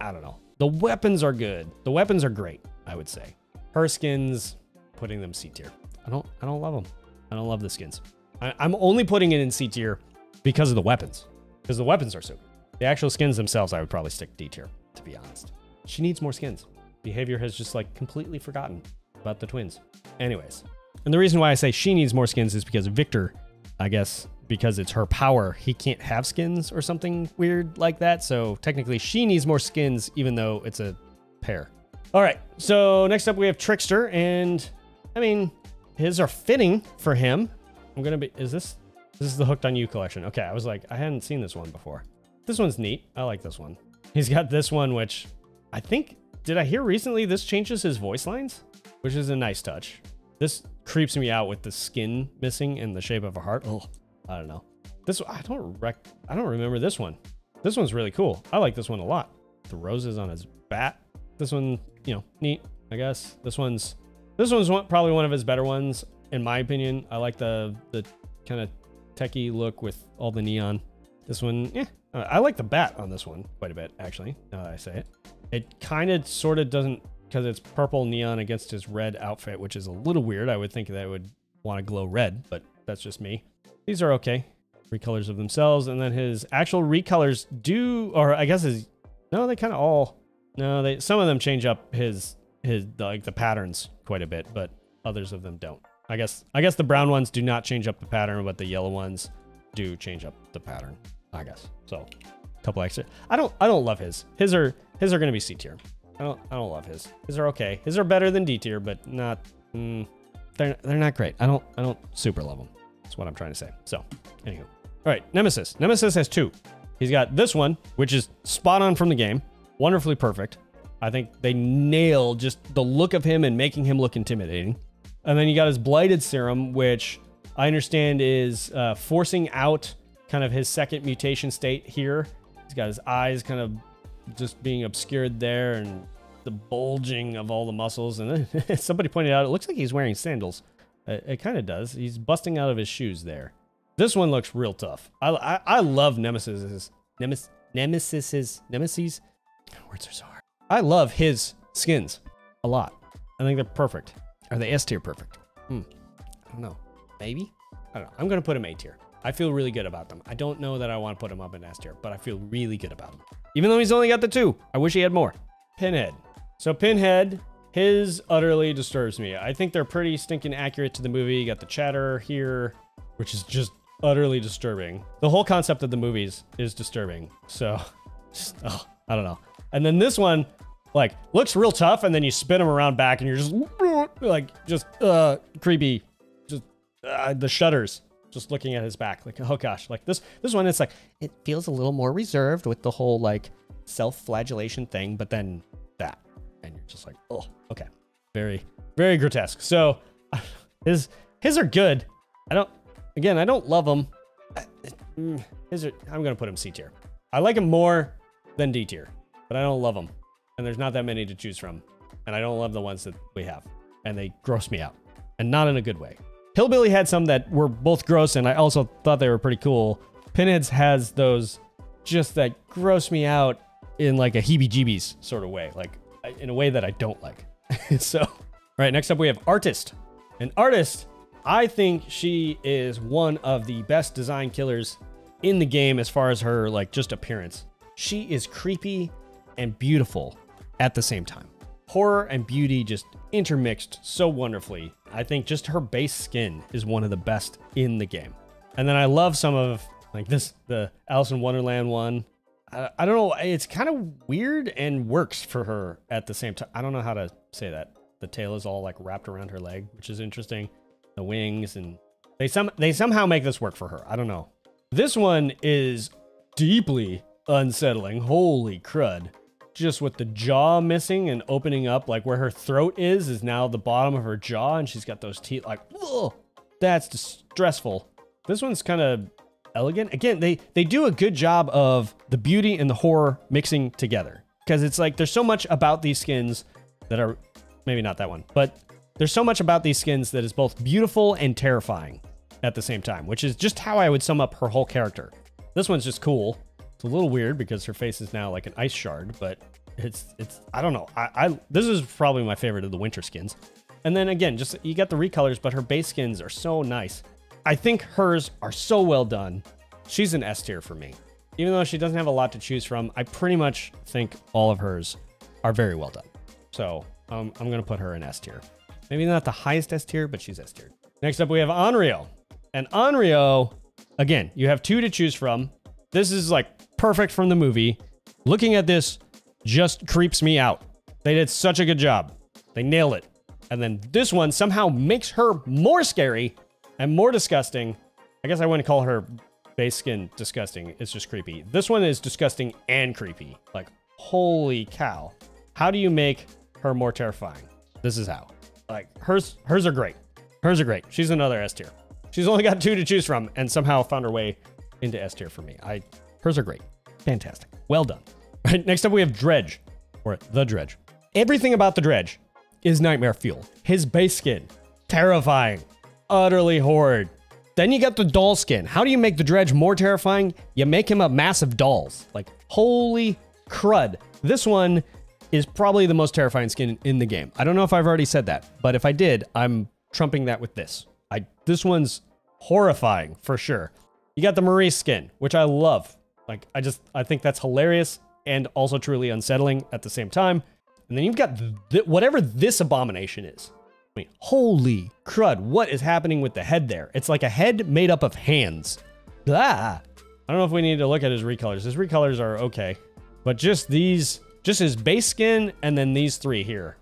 I don't know. The weapons are good. The weapons are great, I would say. Her skins, putting them C tier. I don't, I don't love them. I don't love the skins. I, I'm only putting it in C tier because of the weapons, because the weapons are so good. The actual skins themselves, I would probably stick D tier, to be honest. She needs more skins. Behavior has just like completely forgotten about the Twins. Anyways, and the reason why I say she needs more skins is because Victor, I guess, because it's her power, he can't have skins or something weird like that. So technically she needs more skins, even though it's a pair. All right, so next up we have Trickster, and I mean, his are fitting for him. I'm gonna be, is this, this is the Hooked on You collection. Okay, I was like, I hadn't seen this one before. This one's neat, I like this one. He's got this one, which I think, did I hear recently this changes his voice lines? Which is a nice touch. This creeps me out with the skin missing and the shape of a heart. Oh, I don't know. This, I don't rec, I don't remember this one. This one's really cool. I like this one a lot. The roses on his bat. This one, you know, neat, I guess. This one's, This one's one, probably one of his better ones, in my opinion. I like the the kind of techie look with all the neon. This one, yeah, I like the bat on this one quite a bit, actually, now that I say it. It kind of sort of doesn't, because it's purple neon against his red outfit, which is a little weird. I would think that it would want to glow red, but that's just me. These are okay. Recolors of themselves, and then his actual recolors do, or I guess his, no, they kind of all, no, they some of them change up his, his like the patterns quite a bit, but others of them don't. I guess I guess the brown ones do not change up the pattern, but the yellow ones do change up the pattern, I guess. So a couple extra. I don't I don't love his. His are his are gonna be C tier. I don't I don't love his. His are okay. His are better than D tier, but not mm, they're they're not great. I don't I don't super love them. That's what I'm trying to say. So anywho. All right, Nemesis. Nemesis has two. He's got this one, which is spot on from the game. wonderfully perfect. I think they nail just the look of him and making him look intimidating. And then you got his Blighted Serum, which I understand is uh, forcing out kind of his second mutation state here. He's got his eyes kind of just being obscured there and the bulging of all the muscles. And then somebody pointed out, it looks like he's wearing sandals. It, it kind of does. He's busting out of his shoes there. This one looks real tough. I, I, I love Nemesis's. Nemes, Nemesis's. Nemesis? Words are so hard. I love his skins a lot. I think they're perfect. Are they S tier perfect? Hmm. I don't know. Maybe? I don't know. I'm going to put them A tier. I feel really good about them. I don't know that I want to put him up in S tier, but I feel really good about him. Even though he's only got the two. I wish he had more. Pinhead. So Pinhead, his utterly disturbs me. I think they're pretty stinking accurate to the movie. You got the chatter here, which is just utterly disturbing. The whole concept of the movies is disturbing. So, just, oh, I don't know. And then this one, like, looks real tough, and then you spin him around back, and you're just, like, just, uh, creepy. Just, uh, the shudders. Just looking at his back, like, oh gosh. Like, this, this one, it's like, it feels a little more reserved with the whole, like, self-flagellation thing, but then that. And you're just like, oh, okay. Very, very grotesque. So, his, his are good. I don't... Again, I don't love him. His are, I'm going to put him C tier. I like him more than D tier, but I don't love him. And there's not that many to choose from. And I don't love the ones that we have. And they gross me out. And not in a good way. Hillbilly had some that were both gross, and I also thought they were pretty cool. Pinhead's has those just that gross me out in like a heebie-jeebies sort of way. Like in a way that I don't like. So, all right, next up we have Artist. An Artist... I think she is one of the best design killers in the game as far as her, like, just appearance. She is creepy and beautiful at the same time. Horror and beauty just intermixed so wonderfully. I think just her base skin is one of the best in the game. And then I love some of, like, this, the Alice in Wonderland one. I, I don't know. It's kind of weird and works for her at the same time. I don't know how to say that. The tail is all, like, wrapped around her leg, which is interesting. The wings, and they some they somehow make this work for her. I don't know. This one is deeply unsettling. Holy crud. Just with the jaw missing and opening up, like where her throat is, is now the bottom of her jaw, and she's got those teeth, like, whoa, that's distressful. This one's kind of elegant. Again, they, they do a good job of the beauty and the horror mixing together. Because it's like, there's so much about these skins that are, maybe not that one, but... There's so much about these skins that is both beautiful and terrifying at the same time, which is just how I would sum up her whole character. This one's just cool. It's a little weird because her face is now like an ice shard, but it's, it's I don't know. I, I this is probably my favorite of the winter skins. And then again, just you got the recolors, but her base skins are so nice. I think hers are so well done. She's an S tier for me. Even though she doesn't have a lot to choose from, I pretty much think all of hers are very well done. So um, I'm going to put her in S tier. Maybe not the highest S tier, but she's S tier. Next up, we have Onryo. And Onryo, again, you have two to choose from. This is like perfect from the movie. Looking at this just creeps me out. They did such a good job. They nailed it. And then this one somehow makes her more scary and more disgusting. I guess I wouldn't call her base skin disgusting. It's just creepy. This one is disgusting and creepy. Like, holy cow. How do you make her more terrifying? This is how. Like, hers, hers are great. Hers are great. She's another S tier. She's only got two to choose from and somehow found her way into S tier for me. I, hers are great. Fantastic. Well done. All right, next up we have Dredge, or the Dredge. Everything about the Dredge is nightmare fuel. His base skin, terrifying, utterly horrid. Then you got the doll skin. How do you make the Dredge more terrifying? You make him a mass of dolls. Like, holy crud. This one is probably the most terrifying skin in the game. I don't know if I've already said that, but if I did, I'm trumping that with this. I This one's horrifying for sure. You got the Maurice skin, which I love. Like, I just, I think that's hilarious and also truly unsettling at the same time. And then you've got th whatever this abomination is. I mean, holy crud, what is happening with the head there? It's like a head made up of hands. Ah! I don't know if we need to look at his recolors. His recolors are okay, but just these... Just his base skin, and then these three here.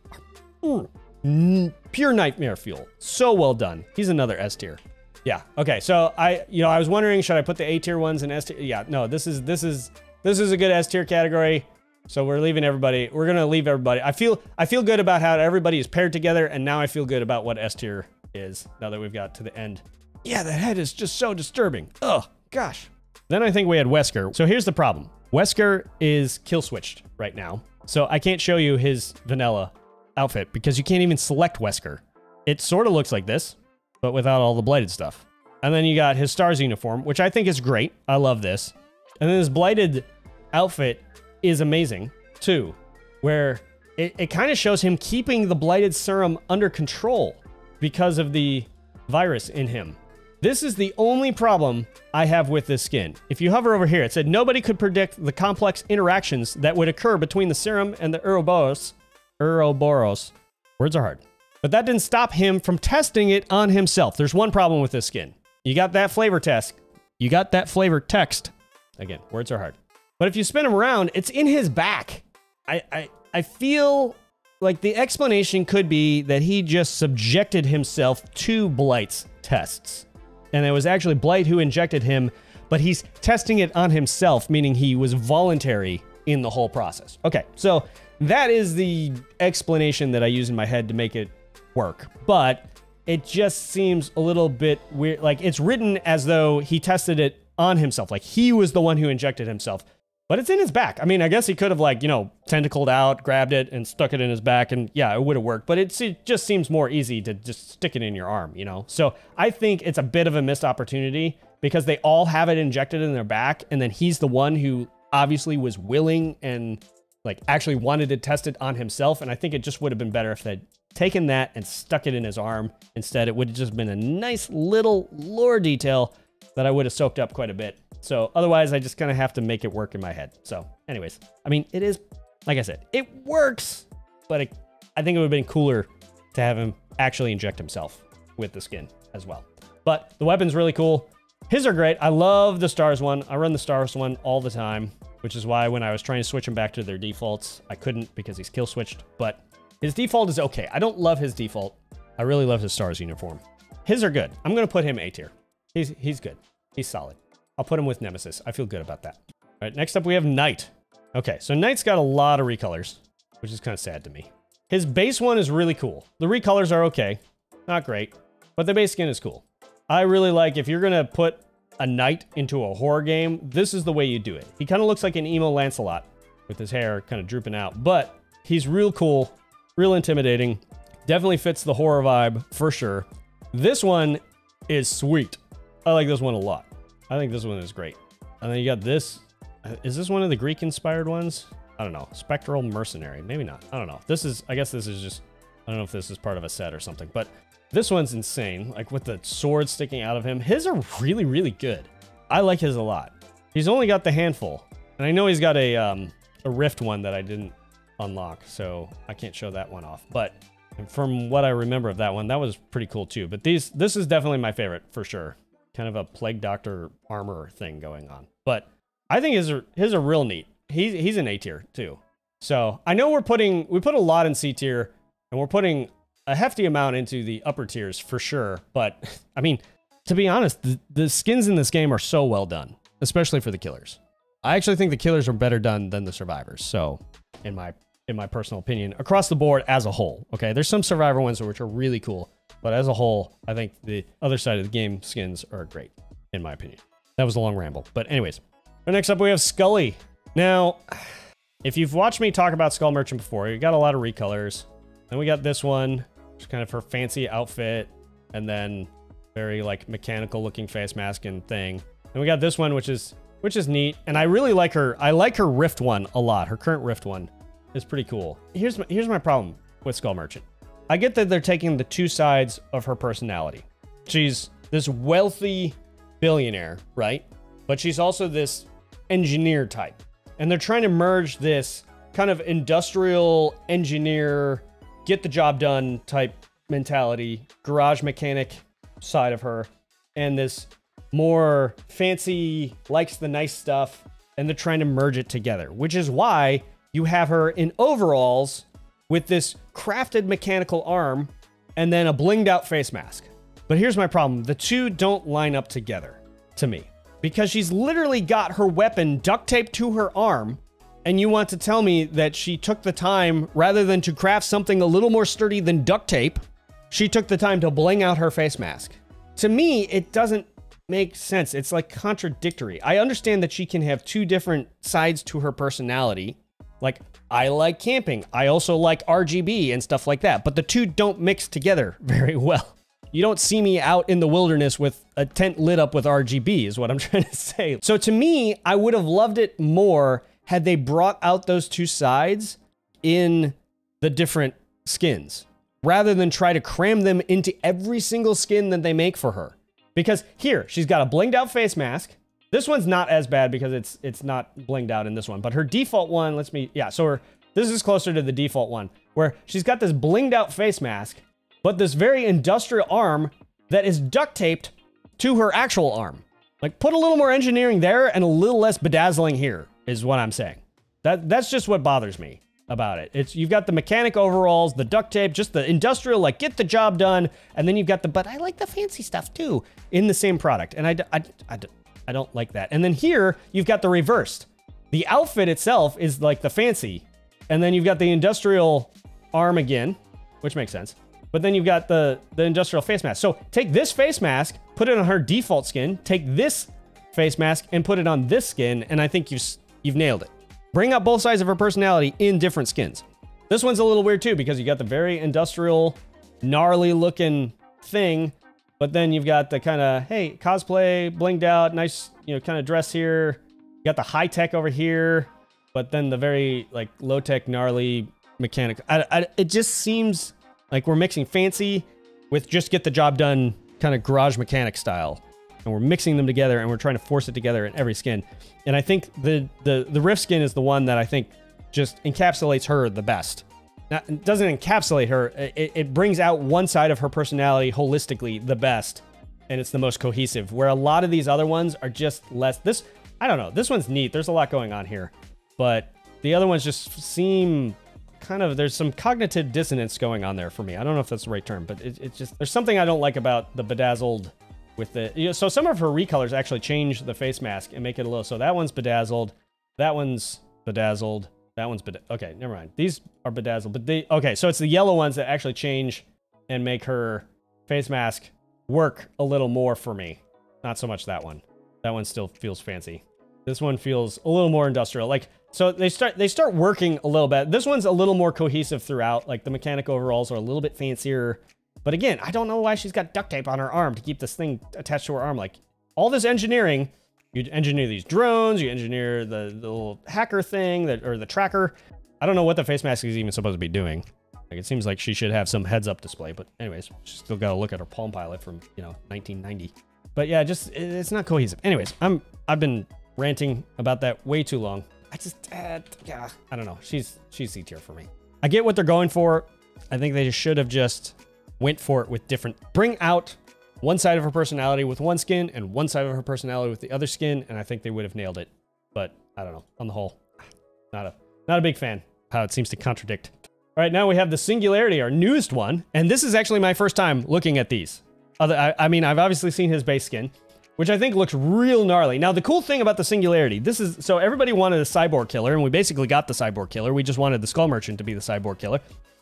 Mm, pure nightmare fuel. So well done. He's another S tier. Yeah. Okay. So I, you know, I was wondering, should I put the A tier ones in S tier? Yeah. No. This is this is this is a good S tier category. So we're leaving everybody. We're gonna leave everybody. I feel I feel good about how everybody is paired together, and now I feel good about what S tier is. Now that we've got to the end. Yeah, that head is just so disturbing. Oh gosh. Then I think we had Wesker. So here's the problem. Wesker is kill switched right now, so I can't show you his vanilla outfit because you can't even select Wesker. It sort of looks like this, but without all the blighted stuff. And then you got his STARS uniform, which I think is great. I love this. And then his blighted outfit is amazing too, where it, it kind of shows him keeping the blighted serum under control because of the virus in him. This is the only problem I have with this skin. If you hover over here, it said nobody could predict the complex interactions that would occur between the serum and the Ouroboros. Ouroboros. Words are hard. But that didn't stop him from testing it on himself. There's one problem with this skin. You got that flavor test. You got that flavor text. Again, words are hard. But if you spin him around, it's in his back. I, I, I feel like the explanation could be that he just subjected himself to Blight's tests. And it was actually Blight who injected him, but he's testing it on himself, meaning he was voluntary in the whole process. Okay, so that is the explanation that I use in my head to make it work. But it just seems a little bit weird. Like, it's written as though he tested it on himself. Like, he was the one who injected himself. But it's in his back. I mean, I guess he could have, like, you know, tentacled out, grabbed it, and stuck it in his back, and yeah, it would have worked. But it's, it just seems more easy to just stick it in your arm, you know? So I think it's a bit of a missed opportunity because they all have it injected in their back, and then he's the one who obviously was willing and, like, actually wanted to test it on himself, and I think it just would have been better if they'd taken that and stuck it in his arm. Instead, it would have just been a nice little lore detail that I would have soaked up quite a bit. So otherwise, I just kind of have to make it work in my head. So anyways, I mean, it is, like I said, it works, but it, I think it would have been cooler to have him actually inject himself with the skin as well. But the weapon's really cool. His are great. I love the STARS one. I run the STARS one all the time, which is why when I was trying to switch him back to their defaults, I couldn't because he's kill switched, but his default is okay. I don't love his default. I really love his STARS uniform. His are good. I'm going to put him A tier. He's, he's good. He's solid. I'll put him with Nemesis. I feel good about that. All right, next up we have Knight. Okay, so Knight's got a lot of recolors, which is kind of sad to me. His base one is really cool. The recolors are okay, not great, but the base skin is cool. I really like, if you're gonna put a Knight into a horror game, this is the way you do it. He kind of looks like an emo Lancelot with his hair kind of drooping out, but he's real cool, real intimidating. Definitely fits the horror vibe for sure. This one is sweet. I like this one a lot. I think this one is great. And then you got this. Is this one of the Greek-inspired ones? I don't know. Spectral Mercenary. Maybe not. I don't know. This is, I guess this is just, I don't know if this is part of a set or something, but this one's insane. Like, with the sword sticking out of him. His are really, really good. I like his a lot. He's only got the handful. And I know he's got a, um, a Rift one that I didn't unlock, so I can't show that one off. But from what I remember of that one, that was pretty cool too. But these, this is definitely my favorite for sure. Kind of a Plague Doctor armor thing going on. But I think his are, his are real neat. He's, he's an A tier too. So I know we're putting, we put a lot in C tier and we're putting a hefty amount into the upper tiers for sure. But I mean, to be honest, the, the skins in this game are so well done, especially for the killers. I actually think the killers are better done than the survivors. So in my, in my personal opinion, across the board as a whole, okay, there's some survivor ones which are really cool. But as a whole, I think the other side of the game skins are great, in my opinion. That was a long ramble. But anyways, next up, we have Scully. Now, if you've watched me talk about Skull Merchant before, you got a lot of recolors. Then we got this one, which is kind of her fancy outfit. And then very like mechanical looking face mask and thing. And we got this one, which is which is neat. And I really like her. I like her Rift one a lot. Her current Rift one is pretty cool. Here's my, here's my problem with Skull Merchant. I get that they're taking the two sides of her personality. She's this wealthy billionaire, right? But she's also this engineer type. And they're trying to merge this kind of industrial engineer, get the job done type mentality, garage mechanic side of her, and this more fancy, likes the nice stuff, and they're trying to merge it together, which is why you have her in overalls with this crafted mechanical arm and then a blinged out face mask. But here's my problem. The two don't line up together to me because she's literally got her weapon duct taped to her arm and you want to tell me that she took the time, rather than to craft something a little more sturdy than duct tape, she took the time to bling out her face mask. To me, it doesn't make sense. It's like contradictory. I understand that she can have two different sides to her personality. Like, I like camping. I also like R G B and stuff like that. But the two don't mix together very well. You don't see me out in the wilderness with a tent lit up with R G B is what I'm trying to say. So to me, I would have loved it more had they brought out those two sides in the different skins, rather than try to cram them into every single skin that they make for her. Because here, she's got a blinged out face mask. This one's not as bad because it's it's not blinged out in this one, but her default one, let's me, yeah, so her, this is closer to the default one, where she's got this blinged out face mask, but this very industrial arm that is duct taped to her actual arm. Like, put a little more engineering there and a little less bedazzling here, is what I'm saying. That That's just what bothers me about it. It's, you've got the mechanic overalls, the duct tape, just the industrial, like, get the job done, and then you've got the, but I like the fancy stuff too, in the same product, and I, I, I, I I don't like that. And then here, you've got the reversed. The outfit itself is like the fancy. And then you've got the industrial arm again, which makes sense. But then you've got the, the industrial face mask. So take this face mask, put it on her default skin, take this face mask and put it on this skin, and I think you've, you've nailed it. Bring out both sides of her personality in different skins. This one's a little weird too, because you got the very industrial, gnarly looking thing. But then you've got the kind of, hey, cosplay, blinged out, nice, you know, kind of dress here. You got the high tech over here, but then the very like low tech, gnarly mechanic. I, I, it just seems like we're mixing fancy with just get the job done kind of garage mechanic style. And we're mixing them together and we're trying to force it together in every skin. And I think the, the, the Rift skin is the one that I think just encapsulates her the best. Not, it doesn't encapsulate her, it, it brings out one side of her personality holistically the best, and it's the most cohesive, where a lot of these other ones are just less. This, I don't know, this one's neat, there's a lot going on here, but the other ones just seem kind of, there's some cognitive dissonance going on there for me. I don't know if that's the right term, but it's it just, there's something I don't like about the bedazzled with the, you know, so some of her recolors actually change the face mask and make it a little, so that one's bedazzled, that one's bedazzled, that one's, bed okay, never mind. These are bedazzled, but they, okay, so it's the yellow ones that actually change and make her face mask work a little more for me. Not so much that one. That one still feels fancy. This one feels a little more industrial. Like, so they start, they start working a little bit. This one's a little more cohesive throughout. Like, the mechanic overalls are a little bit fancier. But again, I don't know why she's got duct tape on her arm to keep this thing attached to her arm. Like, all this engineering, you engineer these drones, you engineer the, the little hacker thing, that, or the tracker. I don't know what the face mask is even supposed to be doing. Like, it seems like she should have some heads-up display, but anyways, she's still got to look at her Palm Pilot from, you know, nineteen ninety. But yeah, just, it's not cohesive. Anyways, I'm, I've been ranting about that way too long. I just, uh, yeah, I don't know. She's, she's C-tier for me. I get what they're going for. I think they should have just went for it with different, bring out one side of her personality with one skin and one side of her personality with the other skin, and I think they would have nailed it. But I don't know, on the whole, not a not a big fan how it seems to contradict. All right, now we have the Singularity, our newest one, and this is actually my first time looking at these. Other, I, I mean, I've obviously seen his base skin, which I think looks real gnarly. Now, the cool thing about the Singularity, this is, so everybody wanted a Cyborg Killer, and we basically got the Cyborg Killer. We just wanted the Skull Merchant to be the Cyborg Killer,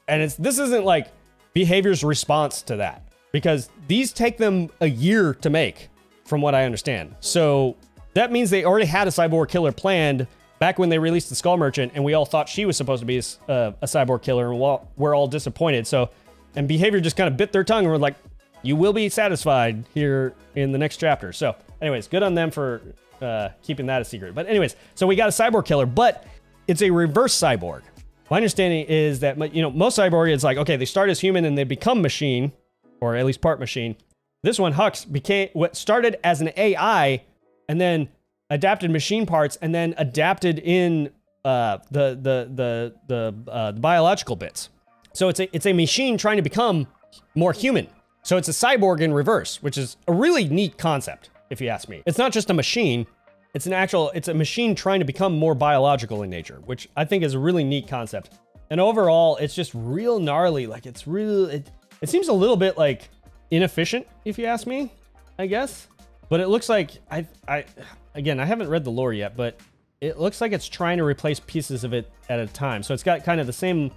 and it's this isn't like behavior's response to that, because these take them a year to make, from what I understand. So that means they already had a Cyborg Killer planned back when they released the Skull Merchant, and we all thought she was supposed to be a, a Cyborg Killer, and we're all disappointed. So, and Behavior just kind of bit their tongue and we're like, you will be satisfied here in the next chapter. So anyways, good on them for uh, keeping that a secret. But anyways, so we got a Cyborg Killer, but it's a reverse cyborg. My understanding is that, you know, most Cyborg is like, okay, they start as human and they become machine, or at least part machine. This one, Hux, became what started as an A I and then adapted machine parts and then adapted in uh, the the the the, uh, the biological bits. So it's a it's a machine trying to become more human. So it's a cyborg in reverse, which is a really neat concept, if you ask me. It's not just a machine; it's an actual it's a machine trying to become more biological in nature, which I think is a really neat concept. And overall, it's just real gnarly. Like, it's real. It, It seems a little bit like inefficient, if you ask me, I guess. But it looks like I, I, again, I haven't read the lore yet, but it looks like it's trying to replace pieces of it at a time. So it's got kind of the same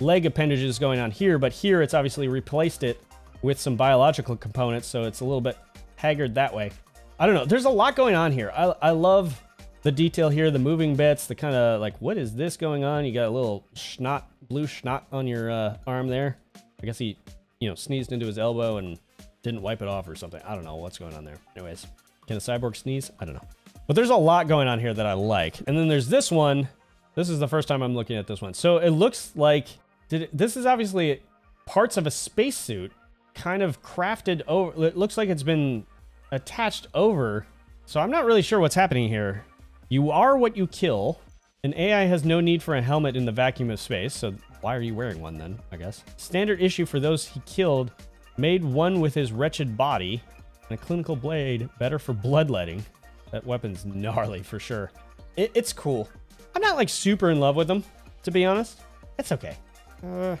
leg appendages going on here, but here it's obviously replaced it with some biological components, so it's a little bit haggard that way. I don't know. There's a lot going on here. I, I love the detail here, the moving bits, the kind of like, what is this going on? You got a little snot, blue snot on your uh, arm there. I guess he, you know, sneezed into his elbow and didn't wipe it off or something. I don't know what's going on there. Anyways, can a cyborg sneeze? I don't know. But there's a lot going on here that I like. And then there's this one. This is the first time I'm looking at this one. So it looks like, did it, this is obviously parts of a spacesuit kind of crafted over. It looks like it's been attached over. So I'm not really sure what's happening here. You are what you kill. An A I has no need for a helmet in the vacuum of space. So why are you wearing one then, I guess? Standard issue for those he killed, made one with his wretched body, and a clinical blade better for bloodletting. That weapon's gnarly for sure. It, it's cool. I'm not like super in love with them, to be honest. It's okay. Uh,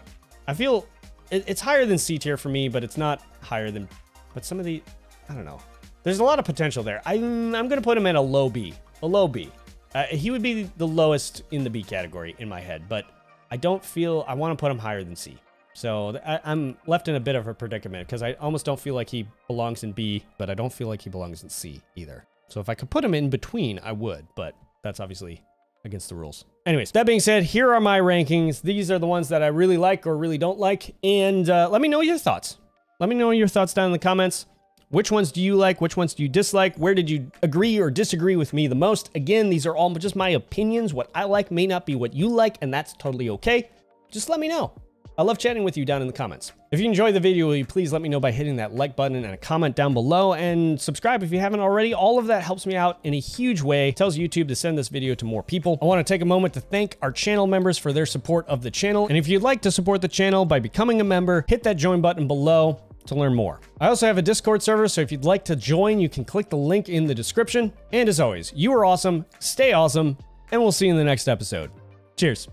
I feel it, it's higher than C tier for me, but it's not higher than, but some of the, I don't know. There's a lot of potential there. I'm, I'm gonna put him at a low B, a low B. Uh, he would be the lowest in the B category in my head, but I don't feel, I wanna put him higher than C. So I, I'm left in a bit of a predicament because I almost don't feel like he belongs in B, but I don't feel like he belongs in C either. So if I could put him in between, I would, but that's obviously against the rules. Anyways, that being said, here are my rankings. These are the ones that I really like or really don't like. And uh, let me know your thoughts. Let me know your thoughts down in the comments. Which ones do you like? Which ones do you dislike? Where did you agree or disagree with me the most? Again, these are all just my opinions. What I like may not be what you like, and that's totally okay. Just let me know. I love chatting with you down in the comments. If you enjoyed the video, will you please let me know by hitting that like button and a comment down below, and subscribe if you haven't already. All of that helps me out in a huge way. It tells YouTube to send this video to more people. I want to take a moment to thank our channel members for their support of the channel. And if you'd like to support the channel by becoming a member, hit that join button below to learn more. I also have a Discord server, so if you'd like to join, you can click the link in the description. And as always, you are awesome, stay awesome, and we'll see you in the next episode. Cheers.